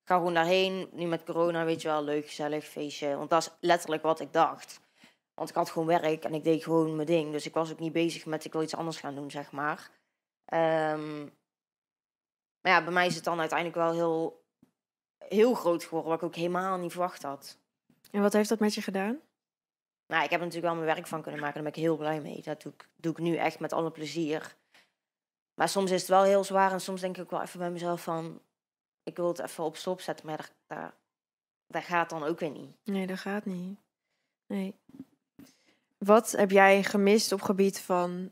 Ik ga gewoon daarheen. Nu met corona, weet je wel. Leuk, gezellig, feestje. Want dat is letterlijk wat ik dacht. Want ik had gewoon werk en ik deed gewoon mijn ding. Dus ik was ook niet bezig met ik wil iets anders gaan doen, zeg maar. Maar ja, bij mij is het dan uiteindelijk wel heel, heel groot geworden. Wat ik ook helemaal niet verwacht had. En wat heeft dat met je gedaan? Nou, ik heb er natuurlijk wel mijn werk van kunnen maken. Daar ben ik heel blij mee. Dat doe ik nu echt met alle plezier. Maar soms is het wel heel zwaar. En soms denk ik ook wel even bij mezelf van... Ik wil het even op stop zetten. Maar dat gaat dan ook weer niet. Nee, dat gaat niet. Nee. Wat heb jij gemist op gebied van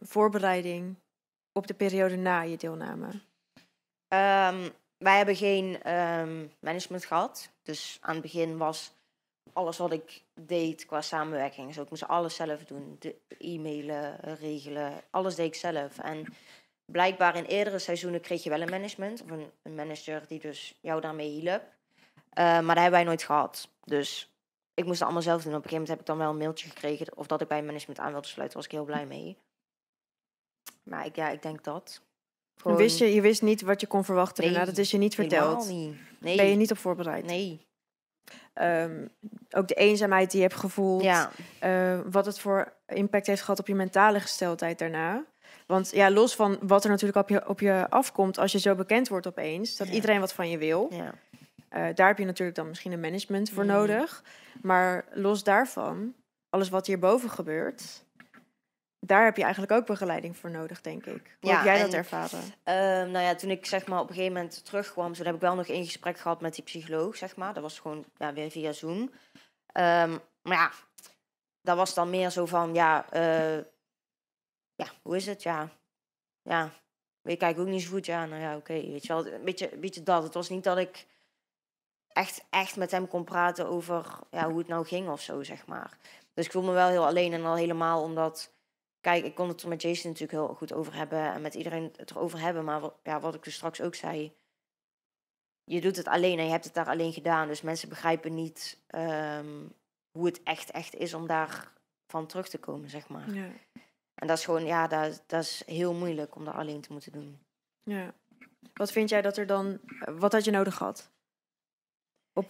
voorbereiding op de periode na je deelname? Wij hebben geen management gehad. Dus aan het begin was alles wat ik deed qua samenwerking. Dus ik moest alles zelf doen. E-mailen, regelen, alles deed ik zelf. En blijkbaar in eerdere seizoenen kreeg je wel een management. Of een manager die dus jou daarmee hielp. Maar dat hebben wij nooit gehad. Dus... Ik moest het allemaal zelf doen. Op een gegeven moment heb ik dan wel een mailtje gekregen... of dat ik bij management aan wilde sluiten. Was ik heel blij mee. Maar ik denk dat. Gewoon... Je wist niet wat je kon verwachten. Nee, dat is je niet verteld. Niet. Nee. Ben je niet op voorbereid? Nee. Ook de eenzaamheid die je hebt gevoeld. Ja. Wat het voor impact heeft gehad op je mentale gesteldheid daarna. Want ja, los van wat er natuurlijk op je afkomt... als je zo bekend wordt opeens... dat iedereen wat van je wil... Ja. Daar heb je natuurlijk dan misschien een management voor nodig. Maar los daarvan, alles wat hierboven gebeurt... daar heb je eigenlijk ook begeleiding voor nodig, denk ik. Hoe heb jij dat ervaren? Nou ja, toen ik zeg maar op een gegeven moment terugkwam... toen heb ik wel nog één gesprek gehad met die psycholoog, zeg maar. Dat was gewoon weer via Zoom. Maar ja, dat was dan meer zo van... hoe is het? Ja, ik kijk ook niet zo goed. Ja, nou ja, oké, weet je wel. Een beetje dat. Het was niet dat ik... Echt met hem kon praten over hoe het nou ging of zo, zeg maar. Dus ik voel me wel heel alleen en al helemaal omdat... Kijk, ik kon het er met Jason natuurlijk heel goed over hebben... en met iedereen het erover hebben. Maar wat ik dus straks ook zei... Je doet het alleen en je hebt het daar alleen gedaan. Dus mensen begrijpen niet hoe het echt is om daarvan terug te komen, zeg maar. Ja. En dat is gewoon, dat is heel moeilijk om dat alleen te moeten doen. Ja. Wat vind jij dat er dan... Wat had je nodig gehad?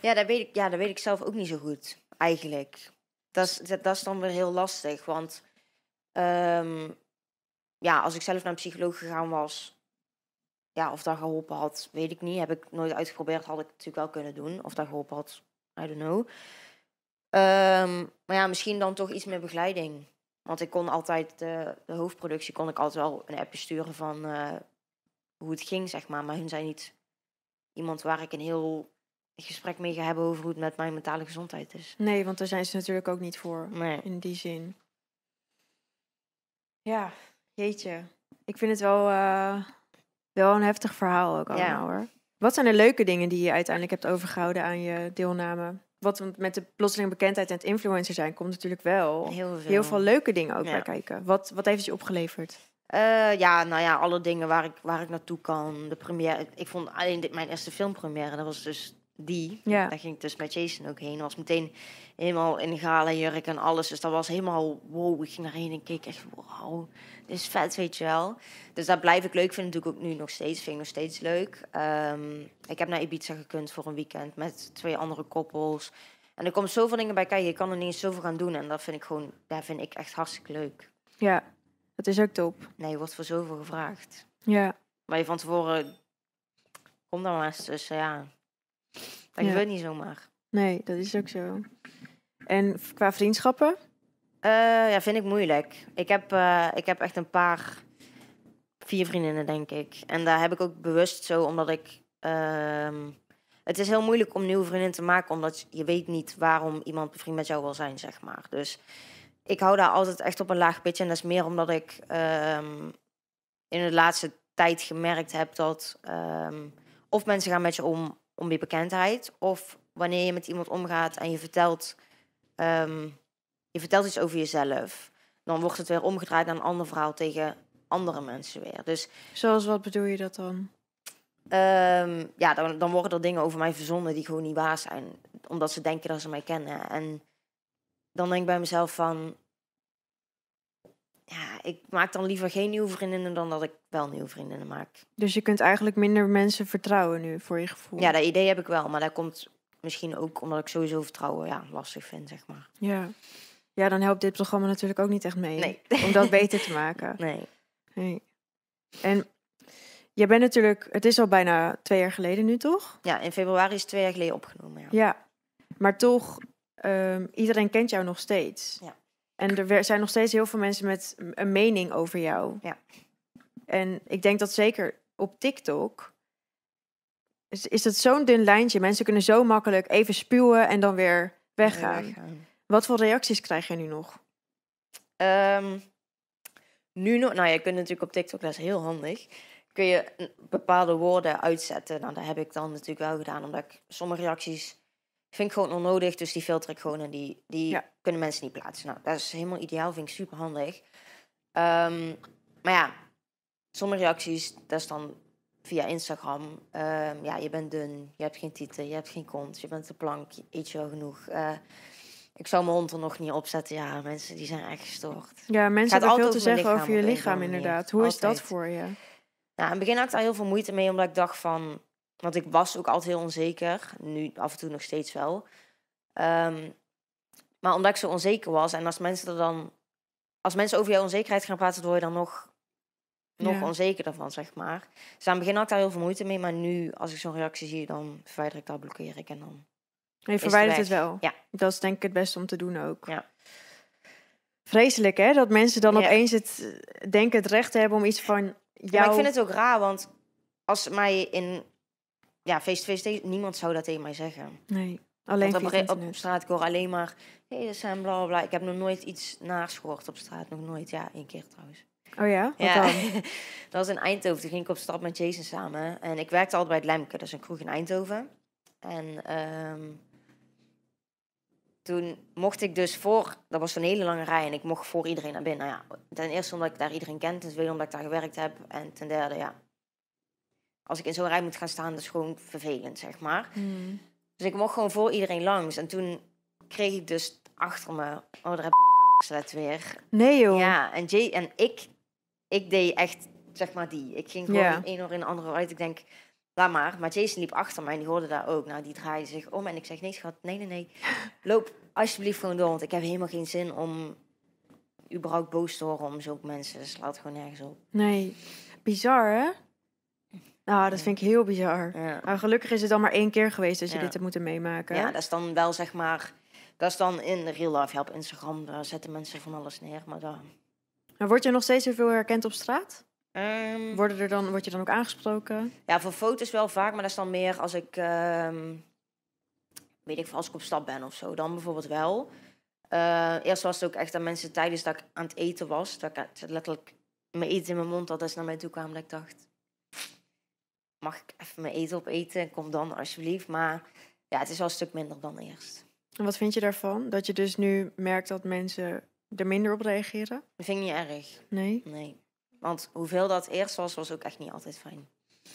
Ja, dat weet ik zelf ook niet zo goed, eigenlijk. Dat is dan weer heel lastig, want... ja, als ik zelf naar een psycholoog gegaan was... Ja, of dat geholpen had, weet ik niet. Heb ik nooit uitgeprobeerd, had ik natuurlijk wel kunnen doen. Of dat geholpen had, I don't know. Maar ja, misschien dan toch iets meer begeleiding. Want ik kon altijd, de hoofdproductie kon ik altijd wel een appje sturen van hoe het ging, zeg maar. Maar hun zijn niet iemand waar ik een heel gesprek mee ga hebben over hoe het met mijn mentale gezondheid is. Nee, want daar zijn ze natuurlijk ook niet voor, nee. In die zin. Ja, jeetje. Ik vind het wel... wel een heftig verhaal ook allemaal, ja. Hoor. Wat zijn de leuke dingen die je uiteindelijk hebt overgehouden aan je deelname? Wat met de plotseling bekendheid en het influencer zijn... komt natuurlijk wel heel veel leuke dingen ook, ja. Bij kijken. Wat heeft het je opgeleverd? Ja, nou ja, alle dingen waar ik naartoe kan. De première. Ik vond alleen mijn eerste filmpremière, dat was dus die. Ja. Daar ging ik dus met Jason ook heen. Was meteen helemaal in gala jurk en alles. Dus dat was helemaal wow. Ik ging daarheen en keek echt wow. Dit is vet, weet je wel. Dus dat blijf ik leuk vinden. Natuurlijk ook nu nog steeds. Vind ik nog steeds leuk. Ik heb naar Ibiza gekund voor een weekend met 2 andere koppels. En er komt zoveel dingen bij kijken. Je kan er niet eens zoveel gaan doen. En dat vind ik gewoon, daar vind ik echt hartstikke leuk. Ja, dat is ook top. Nee, je wordt voor zoveel gevraagd. Ja. Maar je van tevoren, kom dan maar eens tussen, ja... Dat gebeurt niet zomaar. Nee, dat is ook zo. En qua vriendschappen? Ja, vind ik moeilijk. Ik heb echt een paar... 4 vriendinnen, denk ik. En daar heb ik ook bewust zo, omdat ik... het is heel moeilijk om nieuwe vriendinnen te maken... omdat je weet niet waarom iemand bevriend met jou wil zijn, zeg maar. Dus ik hou daar altijd echt op een laag pitje. En dat is meer omdat ik in de laatste tijd gemerkt heb dat... of mensen gaan met je om die bekendheid. Of wanneer je met iemand omgaat en je vertelt iets over jezelf. Dan wordt het weer omgedraaid naar een ander verhaal tegen andere mensen weer. Dus, zoals wat bedoel je dat dan? Ja, dan worden er dingen over mij verzonnen die gewoon niet waar zijn. Omdat ze denken dat ze mij kennen. En dan denk ik bij mezelf van... Ja, ik maak dan liever geen nieuwe vriendinnen dan dat ik wel nieuwe vriendinnen maak. Dus je kunt eigenlijk minder mensen vertrouwen nu, voor je gevoel? Ja, dat idee heb ik wel. Maar dat komt misschien ook omdat ik sowieso vertrouwen lastig vind, zeg maar. Ja. Ja, dan helpt dit programma natuurlijk ook niet echt mee. Nee. Om dat beter te maken. Nee. En jij bent natuurlijk... Het is al bijna 2 jaar geleden nu, toch? Ja, in februari is 2 jaar geleden opgenomen, ja. Ja, maar toch... iedereen kent jou nog steeds. Ja. En er zijn nog steeds heel veel mensen met een mening over jou. Ja. En ik denk dat zeker op TikTok... Is dat zo'n dun lijntje. Mensen kunnen zo makkelijk even spuwen en dan weer weggaan. Wat voor reacties krijg je nu nog? Nu nog... Nou, je kunt natuurlijk op TikTok, dat is heel handig... kun je bepaalde woorden uitzetten. Nou, dat heb ik dan natuurlijk wel gedaan. Omdat ik sommige reacties... vind ik gewoon onnodig, dus die filter ik gewoon en die kunnen mensen niet plaatsen. Nou, dat is helemaal ideaal, vind ik super handig. Maar ja, sommige reacties, dat is dan via Instagram. Ja, je bent dun, je hebt geen tieten, je hebt geen kont, je bent te plank, eet je wel genoeg. Ik zou mijn hond er nog niet op zetten. Ja, mensen die zijn echt gestoord. Ja, mensen hebben veel te zeggen over je lichaam inderdaad. Hoe is dat voor je? Nou, in het begin had ik daar heel veel moeite mee, omdat ik dacht van... Want ik was ook altijd heel onzeker. Nu af en toe nog steeds wel. Maar omdat ik zo onzeker was... En als mensen als mensen over jouw onzekerheid gaan praten... word je dan nog onzekerder van, zeg maar. Dus aan het begin had ik daar heel veel moeite mee. Maar nu, als ik zo'n reactie zie... dan verwijder ik dat, blokkeer ik en dan... Je verwijdert het wel. Ja. Dat is denk ik het beste om te doen ook. Ja. Vreselijk, hè? Dat mensen dan opeens het recht hebben om iets van jou... Ja, maar ik vind het ook raar, want als mij in... Ja, face-to-face, niemand zou dat tegen mij zeggen. Nee, alleen op straat, ik hoor alleen maar... Hey, dat zijn bla, bla, bla. Ik heb nog nooit iets naars gehoord op straat. Nog nooit, ja, 1 keer trouwens. Oh ja? Wat dan? Dat was in Eindhoven. Toen ging ik op stap met Jason samen. En ik werkte altijd bij het Lemke. Dat is een kroeg in Eindhoven. En toen mocht ik dus voor... Dat was een hele lange rij en ik mocht voor iedereen naar binnen. Nou ja, ten eerste omdat ik daar iedereen kent. Ten tweede omdat ik daar gewerkt heb. En ten derde, ja... Als ik in zo'n rij moet gaan staan, dat is gewoon vervelend, zeg maar. Mm. Dus ik mocht gewoon voor iedereen langs. En toen kreeg ik dus achter me... Oh, daar heb ik dat weer. Nee, joh. Ja, en Jay en ik deed echt, zeg maar, die. Ik ging gewoon 1 oor in de andere uit. Ik denk, Laat maar Jason liep achter mij en die hoorde daar ook. Nou, die draaide zich om en ik zeg, nee schat, nee. Loop alsjeblieft gewoon door, want ik heb helemaal geen zin om überhaupt boos te horen om zulke mensen. Dus slaat gewoon nergens op. Nee, bizar hè? Nou, dat vind ik heel bizar. Ja. Nou, gelukkig is het dan maar 1 keer geweest dat je dit hebt moeten meemaken. Ja, dat is dan wel zeg maar... Dat is dan in de real life. Ja, op Instagram daar zetten mensen van alles neer. Maar dan... Maar word je nog steeds zoveel herkend op straat? Word je dan ook aangesproken? Ja, voor foto's wel vaak. Maar dat is dan meer als ik... als ik op stap ben of zo. Dan bijvoorbeeld wel. Eerst was het ook echt dat mensen tijdens dat ik aan het eten was... Dat ik letterlijk mijn eten in mijn mond had. Dat ze naar mij toe kwamen dat ik dacht... Mag ik even mijn eten opeten? En kom dan alsjeblieft. Maar ja, het is wel een stuk minder dan eerst. En wat vind je daarvan? Dat je dus nu merkt dat mensen er minder op reageren? Dat vind ik niet erg. Nee. Want hoeveel dat eerst was, was ook echt niet altijd fijn. Ik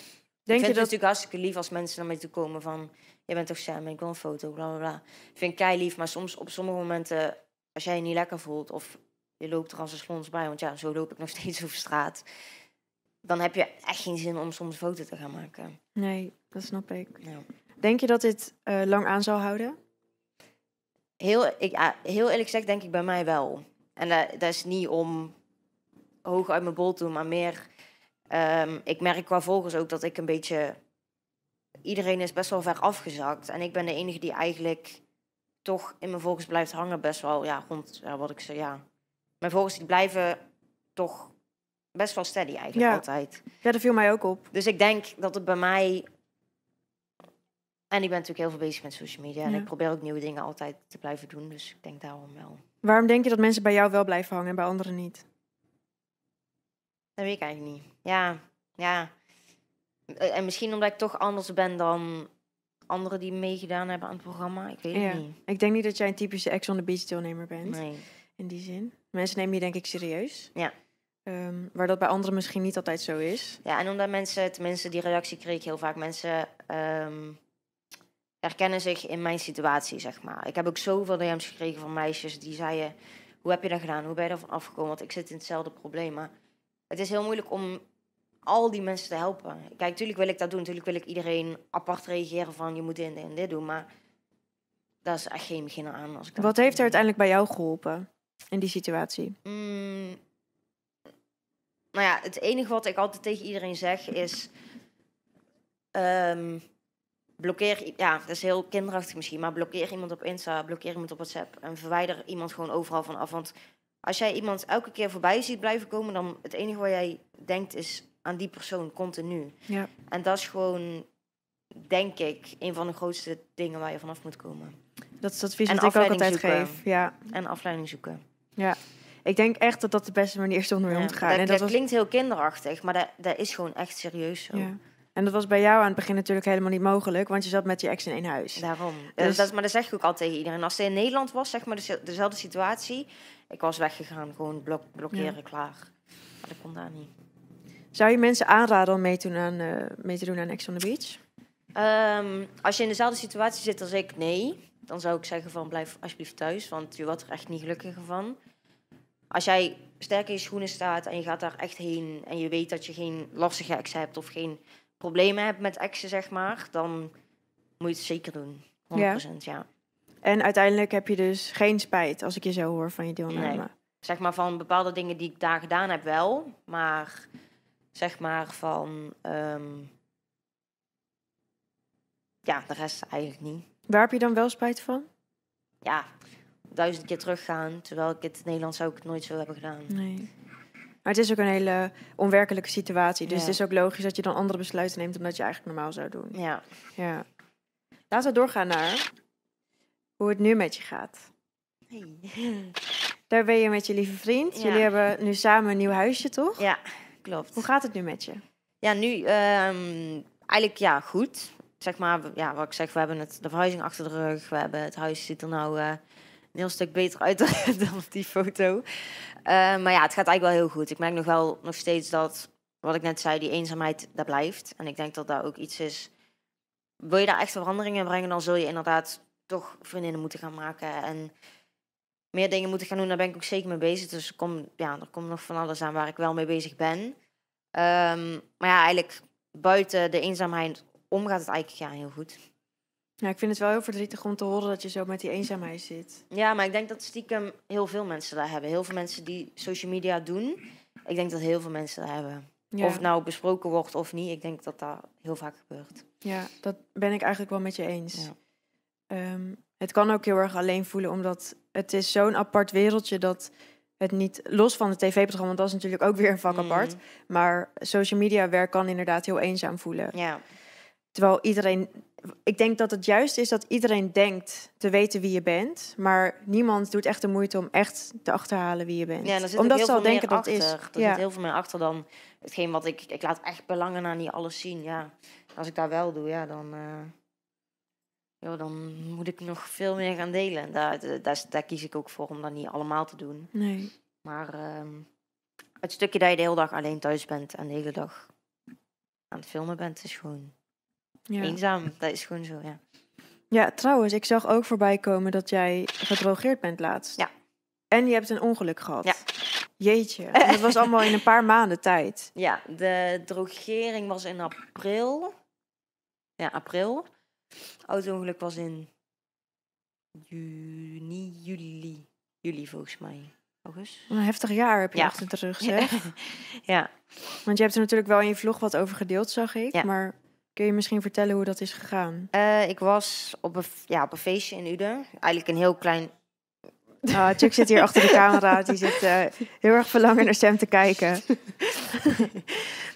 vind het natuurlijk hartstikke lief als mensen naar mij toe komen van... Je bent toch Sam, ik wil een foto, bla bla bla. Ik vind kei lief, maar soms op sommige momenten... Als jij je niet lekker voelt of je loopt er als een slons bij... Want ja, zo loop ik nog steeds over straat... Dan heb je echt geen zin om soms foto te gaan maken. Nee, dat snap ik. Ja. Denk je dat dit lang aan zal houden? Heel eerlijk gezegd denk ik bij mij wel. En dat is niet om hoog uit mijn bol te doen, maar meer... ik merk qua volgers ook dat ik een beetje... Iedereen is best wel ver afgezakt. En ik ben de enige die eigenlijk toch in mijn volgers blijft hangen. Best wel, mijn volgers die blijven toch... Best wel steady eigenlijk altijd. Ja, dat viel mij ook op. Dus ik denk dat het bij mij... En ik ben natuurlijk heel veel bezig met social media. En ik probeer ook nieuwe dingen altijd te blijven doen. Dus ik denk daarom wel. Waarom denk je dat mensen bij jou wel blijven hangen en bij anderen niet? Dat weet ik eigenlijk niet. Ja. En misschien omdat ik toch anders ben dan anderen die meegedaan hebben aan het programma. Ik weet het niet. Ik denk niet dat jij een typische Ex on the Beach deelnemer bent. Nee. In die zin. Mensen nemen je denk ik serieus. Ja. Waar dat bij anderen misschien niet altijd zo is. Ja, en omdat mensen, tenminste die reactie kreeg ik heel vaak... Mensen herkennen zich in mijn situatie, zeg maar. Ik heb ook zoveel DM's gekregen van meisjes die zeiden... Hoe heb je dat gedaan? Hoe ben je daarvan afgekomen? Want ik zit in hetzelfde probleem. Maar het is heel moeilijk om al die mensen te helpen. Kijk, natuurlijk wil ik dat doen. Natuurlijk wil ik iedereen apart reageren van... Je moet dit en dit doen, maar... Dat is echt geen begin aan. Wat heeft er uiteindelijk bij jou geholpen in die situatie? Nou ja, het enige wat ik altijd tegen iedereen zeg is... blokkeer... Ja, dat is heel kinderachtig misschien... maar blokkeer iemand op Insta, blokkeer iemand op WhatsApp... en verwijder iemand gewoon overal van af. Want als jij iemand elke keer voorbij ziet blijven komen... dan het enige wat jij denkt is aan die persoon continu. Ja. En dat is gewoon, denk ik... een van de grootste dingen waar je vanaf moet komen. Dat is het advies dat ik ook altijd geef. Ja. En afleiding zoeken. Ja. Ik denk echt dat dat de beste manier is om mee om te gaan. Dat klinkt heel kinderachtig, maar dat is gewoon echt serieus zo. Ja. En dat was bij jou aan het begin natuurlijk helemaal niet mogelijk... want je zat met je ex in één huis. Daarom. Dus... Maar dat zeg ik ook altijd tegen iedereen. Als ze in Nederland was, zeg maar, dezelfde situatie... ik was weggegaan, gewoon blokkeren, klaar. Maar dat kon daar niet. Zou je mensen aanraden om mee te doen aan Ex on the Beach? Als je in dezelfde situatie zit als ik, nee. Dan zou ik zeggen van blijf alsjeblieft thuis... want je wordt er echt niet gelukkiger van... Als jij sterk in je schoenen staat en je gaat daar echt heen... en je weet dat je geen lastige ex hebt of geen problemen hebt met exen, zeg maar... dan moet je het zeker doen. 100%, ja. En uiteindelijk heb je dus geen spijt, als ik je zo hoor, van je deelname. Nee. Zeg maar van bepaalde dingen die ik daar gedaan heb wel. Maar zeg maar van... Ja, de rest eigenlijk niet. Waar heb je dan wel spijt van? Ja... 1000 keer teruggaan, terwijl ik het in Nederland zou ik het nooit zo hebben gedaan. Nee. Maar het is ook een hele onwerkelijke situatie. Dus het is ook logisch dat je dan andere besluiten neemt... omdat je eigenlijk normaal zou doen. Ja. Laten we doorgaan naar hoe het nu met je gaat. Hey. Daar ben je met je lieve vriend. Jullie hebben nu samen een nieuw huisje, toch? Ja, klopt. Hoe gaat het nu met je? Ja, nu eigenlijk goed. Zeg maar, ja, wat ik zeg, we hebben de verhuizing achter de rug. We hebben het huis ziet er nou... een heel stuk beter uit dan op die foto. Maar ja, het gaat eigenlijk wel heel goed. Ik merk nog steeds dat, wat ik net zei, die eenzaamheid, dat blijft. En ik denk dat daar ook iets is... Wil je daar echt veranderingen in brengen, dan zul je inderdaad toch vriendinnen moeten gaan maken. En meer dingen moeten gaan doen, daar ben ik ook zeker mee bezig. Dus er komt nog van alles aan waar ik wel mee bezig ben. Maar ja, eigenlijk buiten de eenzaamheid om gaat het eigenlijk heel goed. Ja, ik vind het wel heel verdrietig om te horen dat je zo met die eenzaamheid zit. Ja, maar ik denk dat stiekem heel veel mensen daar hebben. Heel veel mensen die social media doen. Ik denk dat heel veel mensen daar hebben. Ja. Of het nou besproken wordt of niet. Ik denk dat dat heel vaak gebeurt. Ja, dat ben ik eigenlijk wel met je eens. Ja. Het kan ook heel erg alleen voelen, omdat het is zo'n apart wereldje dat het niet, los van het tv-programma, want dat is natuurlijk ook weer een vak apart, maar social media werk kan inderdaad heel eenzaam voelen. Ja. Terwijl iedereen, ik denk dat het juist is dat iedereen denkt te weten wie je bent, maar niemand doet echt de moeite om echt te achterhalen wie je bent. Ja, zit omdat ze al denken dat het is. Er zit heel veel meer achter dan hetgeen wat ik laat echt belangen aan niet alles zien. Ja. Als ik dat wel doe, ja, dan dan moet ik nog veel meer gaan delen. Daar kies ik ook voor om dat niet allemaal te doen. Nee. Maar het stukje dat je de hele dag alleen thuis bent en de hele dag aan het filmen bent, is gewoon eenzaam. Dat is gewoon zo, ja. Ja, trouwens, ik zag ook voorbij komen dat jij gedrogeerd bent laatst. Ja. En je hebt een ongeluk gehad. Ja. Jeetje, en dat was allemaal in een paar maanden tijd. Ja, de drogering was in april. Ja, april. Auto-ongeluk was in juli volgens mij. Augustus. Een heftig jaar heb je achter de rug, zeg. Ja. Want je hebt er natuurlijk wel in je vlog wat over gedeeld, zag ik. Ja. Maar kun je misschien vertellen hoe dat is gegaan? Ik was op een feestje in Uden. Eigenlijk een heel klein... Chuck zit hier achter de camera. Die zit heel erg verlangen naar Sem te kijken.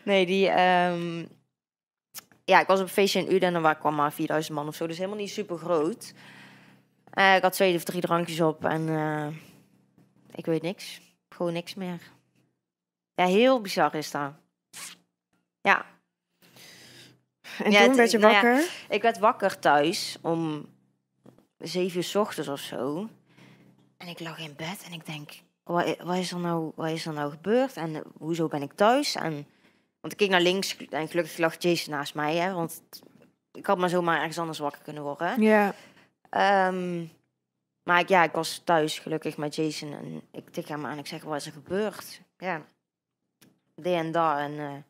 Nee, die... Ja, ik was op een feestje in Uden en daar kwam maar 4000 man of zo. Dus helemaal niet super groot. Ik had 2 of 3 drankjes op en ik weet niks. Gewoon niks meer. Ja, heel bizar is dat. Ja. En toen werd je wakker? Nou ja, ik werd wakker thuis om 7:00 of zo. En ik lag in bed en ik denk, wat is er nou gebeurd? En hoezo ben ik thuis? En... Want ik keek naar links en gelukkig lag Jason naast mij. Hè, want ik had maar zomaar ergens anders wakker kunnen worden. Ja. Maar ik was thuis gelukkig met Jason. En ik tik hem aan. Ik zeg, wat is er gebeurd? Ja. De en daar. En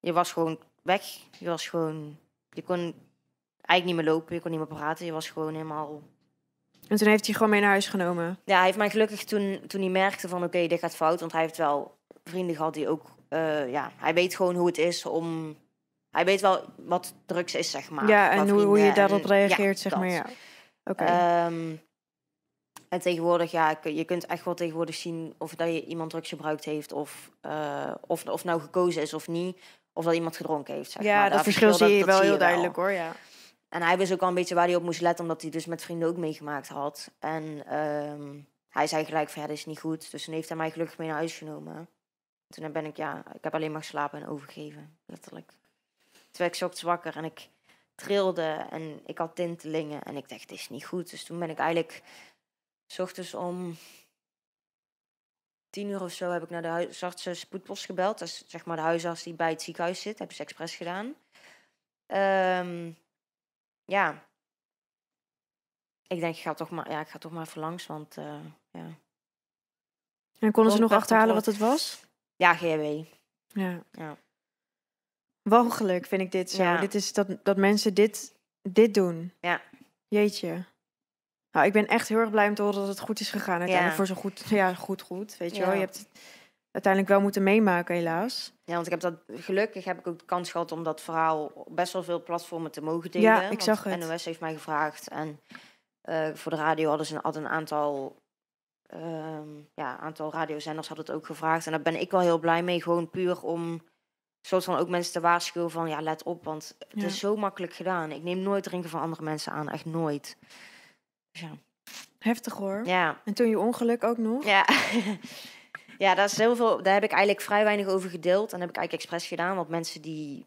je was gewoon weg. Je kon eigenlijk niet meer lopen. Je kon niet meer praten. Je was gewoon helemaal... En toen heeft hij gewoon mee naar huis genomen? Ja, hij heeft mij gelukkig toen hij merkte van... Oké, dit gaat fout. Want hij heeft wel vrienden gehad die ook... hij weet gewoon hoe het is om... Hij weet wel wat drugs is, zeg maar. Ja, en hoe je daarop reageert, ja, zeg dat. Maar. Ja. Okay. En tegenwoordig, je kunt echt wel tegenwoordig zien... of dat je iemand drugs gebruikt heeft... of nou gekozen is of niet... of dat iemand gedronken heeft, zeg maar. Dat verschil zie je wel heel duidelijk, hoor, ja. En hij wist ook al een beetje waar hij op moest letten... omdat hij dus met vrienden ook meegemaakt had. En hij zei gelijk van, ja, dat is niet goed. Dus toen heeft hij mij gelukkig mee naar huis genomen... Toen ben ik, ik heb alleen maar geslapen en overgegeven, letterlijk. Toen werd ik 's ochtends wakker en ik trilde en ik had tintelingen en ik dacht, dit is niet goed. Dus toen ben ik eigenlijk, 's ochtends om 10:00 of zo, heb ik naar de huisartsen spoedpost gebeld. Dat is zeg maar de huisarts die bij het ziekenhuis zit, heb ik ze expres gedaan. Ik denk, ik ga toch maar even langs, want En konden ze nog achterhalen wat het was? Ja, GHB. Ja. Walgelijk vind ik dit zo. Ja. Dit is dat mensen dit doen. Ja. Jeetje. Nou, ik ben echt heel erg blij om te horen dat het goed is gegaan uiteindelijk. Ja. Voor zo goed. Ja, goed. Weet je wel. Je hebt het uiteindelijk wel moeten meemaken, helaas. Ja, want ik heb gelukkig heb ik ook de kans gehad om dat verhaal best wel veel platformen te mogen delen. Ja, ik zag het. NOS heeft mij gevraagd. En voor de radio hadden ze een aantal... aantal radiozenders had het ook gevraagd. En daar ben ik wel heel blij mee. Gewoon puur om soort van ook mensen te waarschuwen van... Ja, let op, want het is zo makkelijk gedaan. Ik neem nooit drinken van andere mensen aan. Echt nooit. Dus ja. Heftig, hoor. Ja. En toen je ongeluk ook nog? Ja. Ja, dat is heel veel, daar heb ik eigenlijk vrij weinig over gedeeld. En dat heb ik eigenlijk expres gedaan. Want mensen die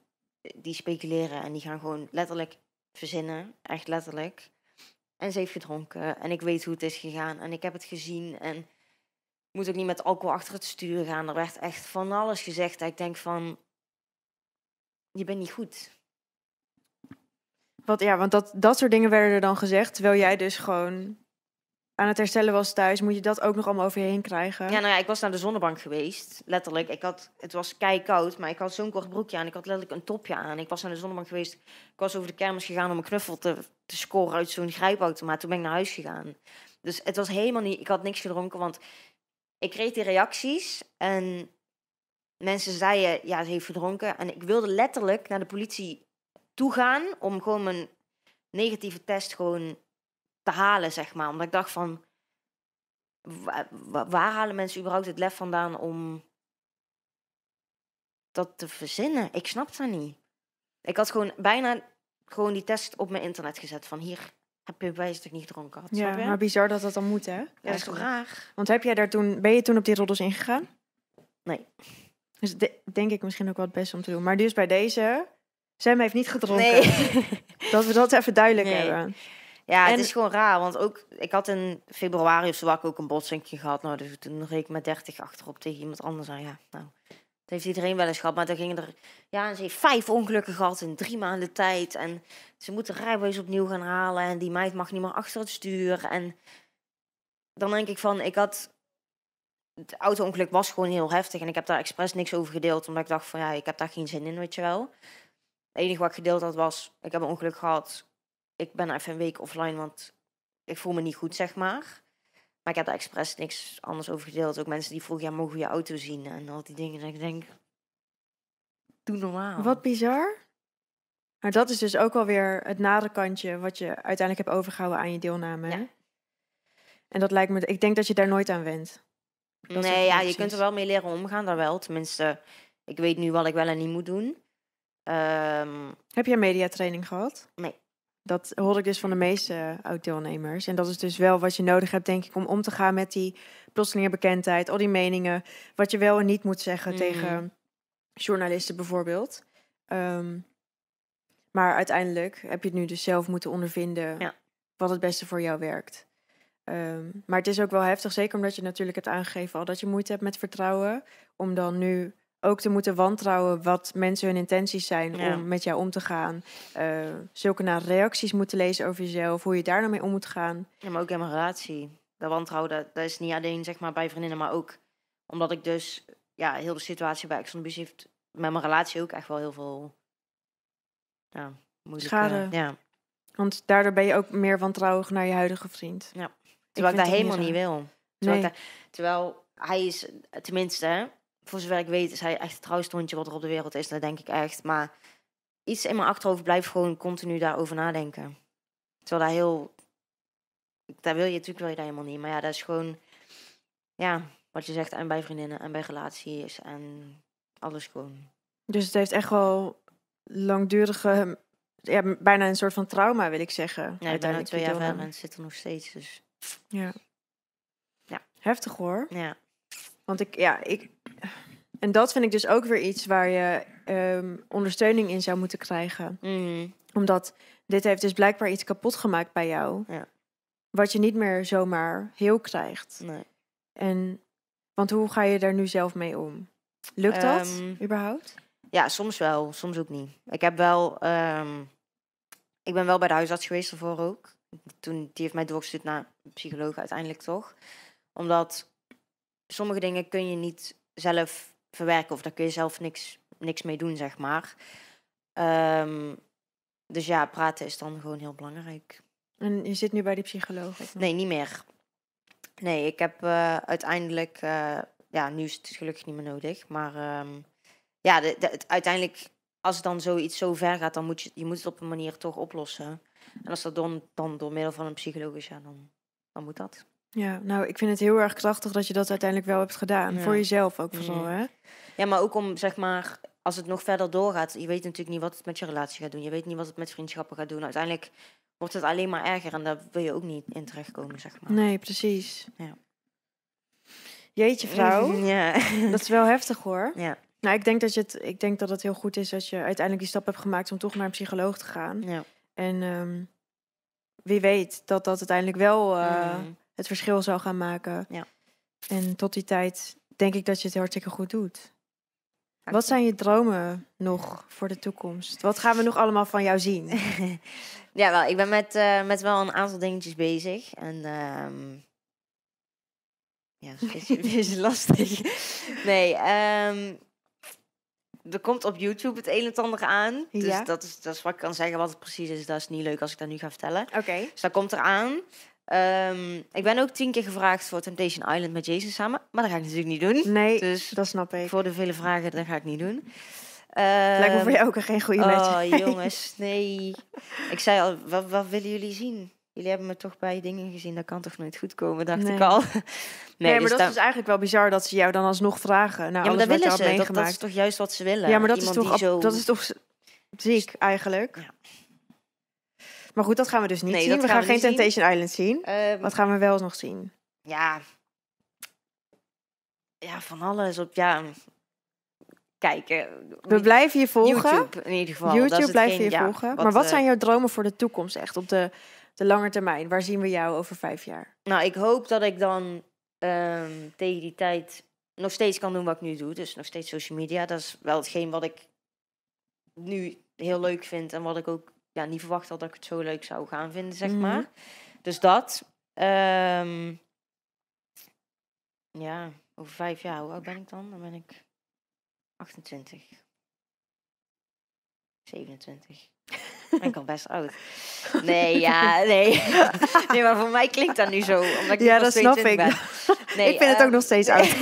speculeren en die gaan gewoon letterlijk verzinnen. Echt letterlijk. En ze heeft gedronken. En ik weet hoe het is gegaan. En ik heb het gezien. En ik moet ook niet met alcohol achter het stuur gaan. Er werd echt van alles gezegd. Dat ik denk van... Je bent niet goed. Want dat soort dingen werden er dan gezegd. Terwijl jij dus gewoon... aan het herstellen was thuis, moet je dat ook nog allemaal over je heen krijgen. Ja, nou ja, ik was naar de zonnebank geweest. Letterlijk. Het was keikoud, maar ik had zo'n kort broekje aan. Ik had letterlijk een topje aan. Ik was naar de zonnebank geweest. Ik was over de kermis gegaan om een knuffel te scoren uit zo'n grijpautomaat. Toen ben ik naar huis gegaan. Dus het was helemaal niet... Ik had niks gedronken, want ik kreeg die reacties. En mensen zeiden, ja, ze heeft gedronken. En ik wilde letterlijk naar de politie toe gaan om gewoon mijn negatieve test gewoon te halen, zeg maar. Omdat ik dacht van, waar halen mensen überhaupt het lef vandaan om dat te verzinnen? Ik snap dat niet. Ik had gewoon bijna gewoon die test op mijn internet gezet van, hier heb je bewijs dat ik niet gedronken had. Ja, maar bizar dat dat dan moet, hè? Ja, dat is toch raar. Want heb jij daar toen, ben je toen op die roddels ingegaan? Nee. Dus denk ik misschien ook wel het beste om te doen. Maar dus bij deze, Sem heeft niet gedronken. Nee. Dat we dat even duidelijk hebben. Ja, en het is gewoon raar, want ook ik had in februari of zo had ik ook een botsing gehad. Nou, dus toen reed ik met 30 achterop tegen iemand anders aan. Ja, nou, dat heeft iedereen wel eens gehad, maar dan gingen er, ja, en ze heeft 5 ongelukken gehad in 3 maanden tijd en ze moeten rijbewijs opnieuw gaan halen en die meid mag niet meer achter het stuur. En dan denk ik van, ik had het auto-ongeluk was gewoon heel heftig en ik heb daar expres niks over gedeeld, omdat ik dacht van ja, ik heb daar geen zin in, weet je wel. Het enige wat ik gedeeld had was, ik heb een ongeluk gehad. Ik ben even een week offline, want ik voel me niet goed, zeg maar. Maar ik heb daar expres niks anders over gedeeld. Ook mensen die vroegen, ja, mogen we je auto zien? En al die dingen. En ik denk, doe normaal. Wat bizar. Maar dat is dus ook wel weer het nare kantje wat je uiteindelijk hebt overgehouden aan je deelname. Ja. En dat lijkt me, ik denk dat je daar nooit aan went. Dat nee, ja, je kunt er wel mee leren omgaan, daar wel. Tenminste, ik weet nu wat ik wel en niet moet doen. Heb jij mediatraining gehad? Nee. Dat hoor ik dus van de meeste oud-deelnemers. En dat is dus wel wat je nodig hebt, denk ik, om om te gaan met die plotselinge bekendheid, al die meningen, wat je wel en niet moet zeggen tegen journalisten bijvoorbeeld. Maar uiteindelijk heb je het nu dus zelf moeten ondervinden wat het beste voor jou werkt. Maar het is ook wel heftig, zeker omdat je natuurlijk hebt aangegeven al dat je moeite hebt met vertrouwen, om dan nu ook te moeten wantrouwen wat mensen hun intenties zijn om met jou om te gaan. Zulke naar reacties moeten lezen over jezelf, hoe je daar nou mee om moet gaan. Ja, maar ook in mijn relatie. Dat wantrouwen, dat is niet alleen zeg maar bij vriendinnen, maar ook omdat ik dus, ja, heel de situatie bij Ex on the Beach heeft met mijn relatie ook echt wel heel veel moeilijke schade. Ja. Want daardoor ben je ook meer wantrouwig naar je huidige vriend. Ja. Terwijl ik dat helemaal niet wil. Terwijl, terwijl hij is, tenminste, hè, voor zover ik weet, is hij echt het trouwstontje wat er op de wereld is. Dat denk ik echt. Maar iets in mijn achterhoofd blijft gewoon continu daarover nadenken. Terwijl daar heel... Daar wil je natuurlijk daar helemaal niet. Maar ja, dat is gewoon... Ja, wat je zegt. En bij vriendinnen en bij relaties. En alles gewoon. Dus het heeft echt wel langdurige... Ja, bijna een soort van trauma, wil ik zeggen. Ja, bijna 2 jaar verder en het zit er nog steeds. Dus... Ja. Ja. Heftig hoor. Ja. Want ik... En dat vind ik dus ook weer iets waar je ondersteuning in zou moeten krijgen. Mm. Omdat dit heeft dus blijkbaar iets kapot gemaakt bij jou. Ja. Wat je niet meer zomaar heel krijgt. Nee. Want hoe ga je daar nu zelf mee om? Lukt dat überhaupt? Ja, soms wel. Soms ook niet. Ik heb wel... ik ben wel bij de huisarts geweest ervoor ook. Toen, die heeft mij doorgestuurd naar een psycholoog uiteindelijk toch. Omdat sommige dingen kun je niet zelf verwerken of daar kun je zelf niks mee doen, zeg maar. Dus ja, praten is dan gewoon heel belangrijk. En je zit nu bij die psycholoog? Of nee, niet meer. Nee, ik heb uiteindelijk... nu is het gelukkig niet meer nodig. Maar uiteindelijk, als dan zoiets zo ver gaat, dan moet je het op een manier toch oplossen. En als dat dan door middel van een psycholoog is, ja, dan moet dat. Ja, nou, ik vind het heel erg krachtig dat je dat uiteindelijk wel hebt gedaan. Ja. Voor jezelf ook vooral, hè? Ja, maar ook om, zeg maar, als het nog verder doorgaat... Je weet natuurlijk niet wat het met je relatie gaat doen. Je weet niet wat het met vriendschappen gaat doen. Uiteindelijk wordt het alleen maar erger. En daar wil je ook niet in terechtkomen, zeg maar. Nee, precies. Ja. Jeetje, vrouw. Ja. Dat is wel heftig, hoor. Ja. Nou, ik denk dat het heel goed is dat je uiteindelijk die stap hebt gemaakt... om toch naar een psycholoog te gaan. Ja. En wie weet dat dat uiteindelijk wel... het verschil zou gaan maken. Ja. En tot die tijd denk ik dat je het hartstikke goed doet. Wat zijn je dromen nog voor de toekomst? Wat gaan we nog allemaal van jou zien? Ja, wel, ik ben met wel een aantal dingetjes bezig. En Ja, is lastig. Nee, er komt op YouTube het een en ander aan. Dus ja, dat is wat ik kan zeggen. Wat het precies is, dat is niet leuk als ik dat nu ga vertellen. Oké. Dus dat komt eraan. Ik ben ook 10 keer gevraagd voor Temptation Island met Jason samen. Maar dat ga ik natuurlijk niet doen. Nee, dus dat snap ik. Voor de vele vragen, dat ga ik niet doen. Lijkt me voor jou ook een geen goede match. Oh, jongens, nee. Ik zei al, wat willen jullie zien? Jullie hebben me toch bij dingen gezien, dat kan toch nooit goed komen, dacht ik al. Nee, maar dus dat is dus eigenlijk wel bizar dat ze jou dan alsnog vragen. Nou, ja, maar dat willen ze. Dat is toch juist wat ze willen? Ja, maar dat is toch ziek eigenlijk? Ja. Maar goed, dat gaan we dus niet zien. We gaan geen Temptation Island zien. Wat gaan we wel nog zien? Ja, van alles op... Ja, kijken. We blijven je volgen. YouTube in ieder geval. YouTube blijven je volgen. Maar wat zijn jouw dromen voor de toekomst echt? Op de lange termijn. Waar zien we jou over 5 jaar? Nou, ik hoop dat ik dan tegen die tijd nog steeds kan doen wat ik nu doe. Dus nog steeds social media. Dat is wel hetgeen wat ik nu heel leuk vind. En wat ik ook niet verwacht had dat ik het zo leuk zou gaan vinden, zeg maar. Dus dat. Over 5 jaar. Hoe oud ben ik dan? Dan ben ik 28. 27. Ik al best oud. Nee, maar voor mij klinkt dat nu zo. Omdat ik dat snap ik. Nee, ik vind het ook nog steeds oud.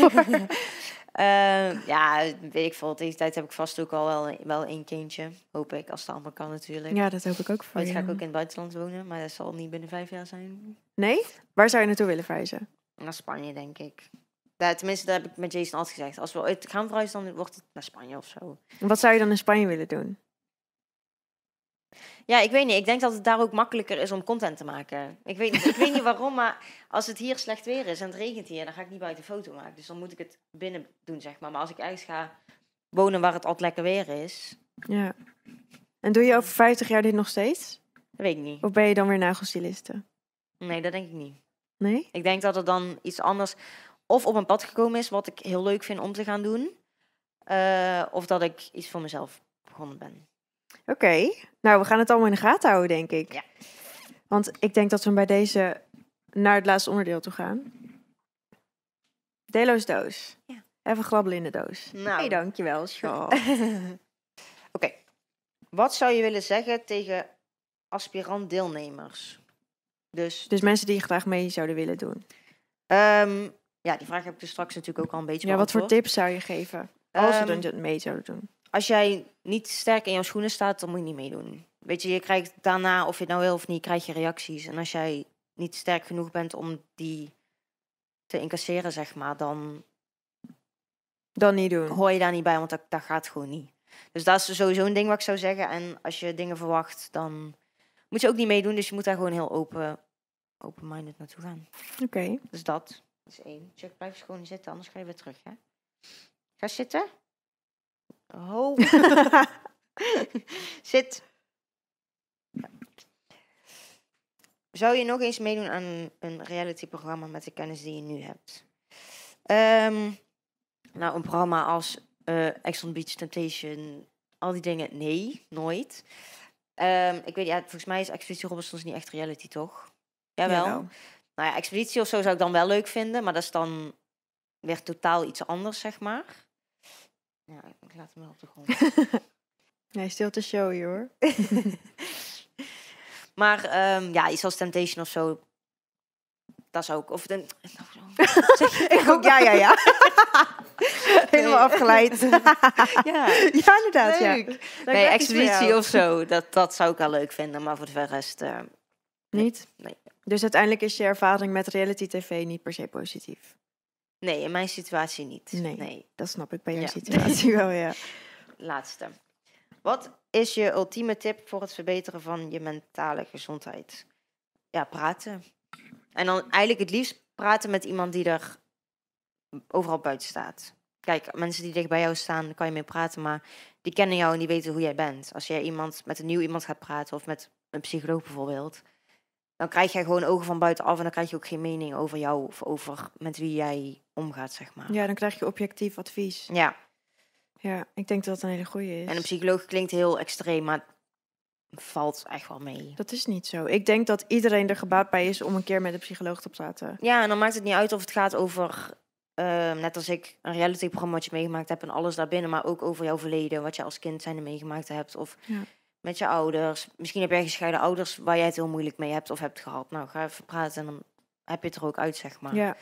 Weet ik veel. Deze tijd heb ik vast ook al wel 1 kindje. Hoop ik, als het allemaal kan natuurlijk. Ja, dat hoop ik ook voor. Ga ik ook in het buitenland wonen, maar dat zal niet binnen 5 jaar zijn. Nee? Waar zou je naartoe willen verhuizen? Naar Spanje, denk ik. Ja, tenminste, dat heb ik met Jason altijd gezegd. Als we ooit gaan verhuizen, dan wordt het naar Spanje of zo. Wat zou je dan in Spanje willen doen? Ja, ik weet niet. Ik denk dat het daar ook makkelijker is om content te maken. Ik weet niet waarom, maar als het hier slecht weer is en het regent hier, dan ga ik niet buiten foto maken. Dus dan moet ik het binnen doen, zeg maar. Maar als ik ergens ga wonen waar het altijd lekker weer is... Ja. En doe je over 50 jaar dit nog steeds? Dat weet ik niet. Of ben je dan weer nagelstyliste? Nee, dat denk ik niet. Nee? Ik denk dat er dan iets anders... Of op een pad gekomen is, wat ik heel leuk vind om te gaan doen. Of dat ik iets voor mezelf begonnen ben. Oké. Nou, we gaan het allemaal in de gaten houden, denk ik. Ja. Want ik denk dat we bij deze naar het laatste onderdeel toe gaan. Delo's doos. Ja. Even grabbelen in de doos. Nou, hey, dankjewel, Sjoerd. Oké. Wat zou je willen zeggen tegen aspirant deelnemers? Dus mensen die je graag mee zouden willen doen. Ja, die vraag heb ik dus straks natuurlijk ook al een beetje beantwoord. Ja, wat voor tips zou je geven als ze dan mee zouden doen? Als jij niet sterk in jouw schoenen staat, dan moet je niet meedoen. Weet je, je krijgt daarna, of je het nou wil of niet, krijg je reacties. En als jij niet sterk genoeg bent om die te incasseren, zeg maar, dan niet doen. Hoor je daar niet bij, want dat gaat gewoon niet. Dus dat is sowieso een ding wat ik zou zeggen. En als je dingen verwacht, dan moet je ook niet meedoen. Dus je moet daar gewoon heel open-minded naartoe gaan. Oké. Dus dat... is 1. Chuck, blijf schoon zitten, anders ga je weer terug, hè? Ga zitten. Oh. Zit. Ja. Zou je nog eens meedoen aan een realityprogramma met de kennis die je nu hebt? Nou, een programma als Ex on the Beach, Temptation, al die dingen. Nee, nooit. Ik weet, volgens mij is Expeditie Robinson niet echt reality, toch? Jawel. Ja, nou. Nou ja, Expeditie of zo zou ik dan wel leuk vinden. Maar dat is dan weer totaal iets anders, zeg maar. Ja, ik laat hem wel op de grond. Hij stilt de show hier, hoor. Maar iets als Temptation of zo. Dat zou ik... Ik ook, ja. Helemaal afgeleid. Ja, inderdaad, leuk. Ja. Nee, Expeditie of zo. Dat zou ik wel leuk vinden. Maar voor de rest... niet? Nee. Dus uiteindelijk is je ervaring met reality tv niet per se positief? Nee, in mijn situatie niet. Nee. Dat snap ik bij jouw situatie wel, ja. Laatste. Wat is je ultieme tip voor het verbeteren van je mentale gezondheid? Ja, praten. En dan eigenlijk het liefst praten met iemand die er overal buiten staat. Kijk, mensen die dicht bij jou staan, daar kan je mee praten, maar die kennen jou en die weten hoe jij bent. Als jij met een nieuw iemand gaat praten of met een psycholoog bijvoorbeeld... dan krijg jij gewoon ogen van buitenaf... en dan krijg je ook geen mening over jou... of over met wie jij omgaat, zeg maar. Ja, dan krijg je objectief advies. Ja. Ja, ik denk dat dat een hele goeie is. En een psycholoog klinkt heel extreem... maar valt echt wel mee. Dat is niet zo. Ik denk dat iedereen er gebaat bij is om een keer met een psycholoog te praten. Ja, en dan maakt het niet uit of het gaat over... net als ik een realityprogrammaatje meegemaakt heb en alles daarbinnen, maar ook over jouw verleden, wat je als kind zijnde meegemaakt hebt. Of met je ouders. Misschien heb jij gescheiden ouders waar jij het heel moeilijk mee hebt of hebt gehad. Nou, ga even praten en dan heb je het er ook uit, zeg maar. Ja.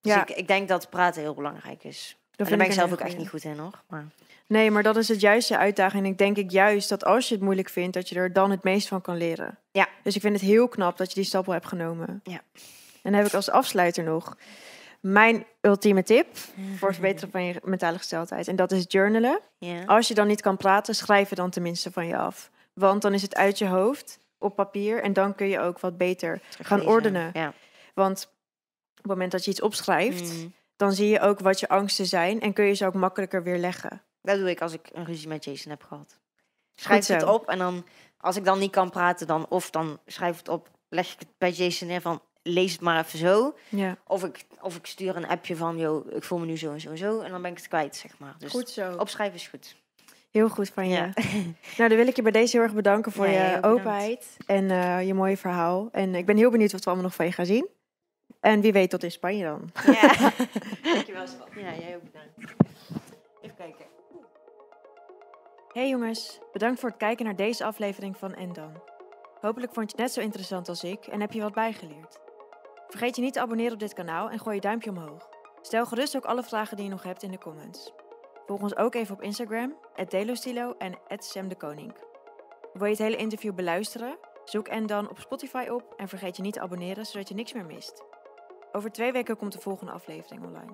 Dus ja. Ik denk dat praten heel belangrijk is. Daar ben ik zelf ook echt niet goed in, hoor. Maar... Nee, maar dat is het juiste uitdaging. En ik denk juist dat als je het moeilijk vindt, dat je er dan het meest van kan leren. Ja. Dus ik vind het heel knap dat je die stap al hebt genomen. Ja. En dan heb ik als afsluiter nog mijn ultieme tip voor het verbeteren van je mentale gesteldheid. En dat is journalen. Ja. Als je dan niet kan praten, schrijf het dan tenminste van je af. Want dan is het uit je hoofd, op papier. En dan kun je ook wat beter gaan ordenen. Ja. Want op het moment dat je iets opschrijft, dan zie je ook wat je angsten zijn. En kun je ze ook makkelijker weer leggen. Dat doe ik als ik een ruzie met Jason heb gehad. Schrijf het op en dan, als ik dan niet kan praten, dan schrijf het op. Leg ik het bij Jason neer van, lees het maar even zo. Ja. Of ik stuur een appje van, joh, ik voel me nu zo en zo en zo. En dan ben ik het kwijt, zeg maar. Dus goed zo. Opschrijven is goed. Heel goed van je. Ja. Nou, dan wil ik je bij deze heel erg bedanken voor je openheid en je mooie verhaal. En ik ben heel benieuwd wat we allemaal nog van je gaan zien. En wie weet tot in Spanje dan. Ja. Dankjewel, Span. Ja, jij ook bedankt. Even kijken. Hey jongens, bedankt voor het kijken naar deze aflevering van En Dan. Hopelijk vond je het net zo interessant als ik en heb je wat bijgeleerd. Vergeet je niet te abonneren op dit kanaal en gooi je duimpje omhoog. Stel gerust ook alle vragen die je nog hebt in de comments. Volg ons ook even op Instagram, @delostilo en @semdeconinck. Wil je het hele interview beluisteren? Zoek En Dan op Spotify op en vergeet je niet te abonneren, zodat je niks meer mist. Over 2 weken komt de volgende aflevering online.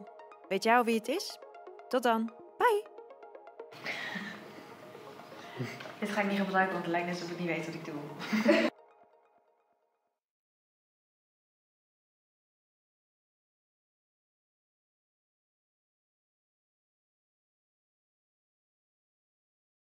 Weet jij al wie het is? Tot dan, bye! Dit ga ik niet gebruiken, want het lijkt net alsof ik niet weet wat ik doe.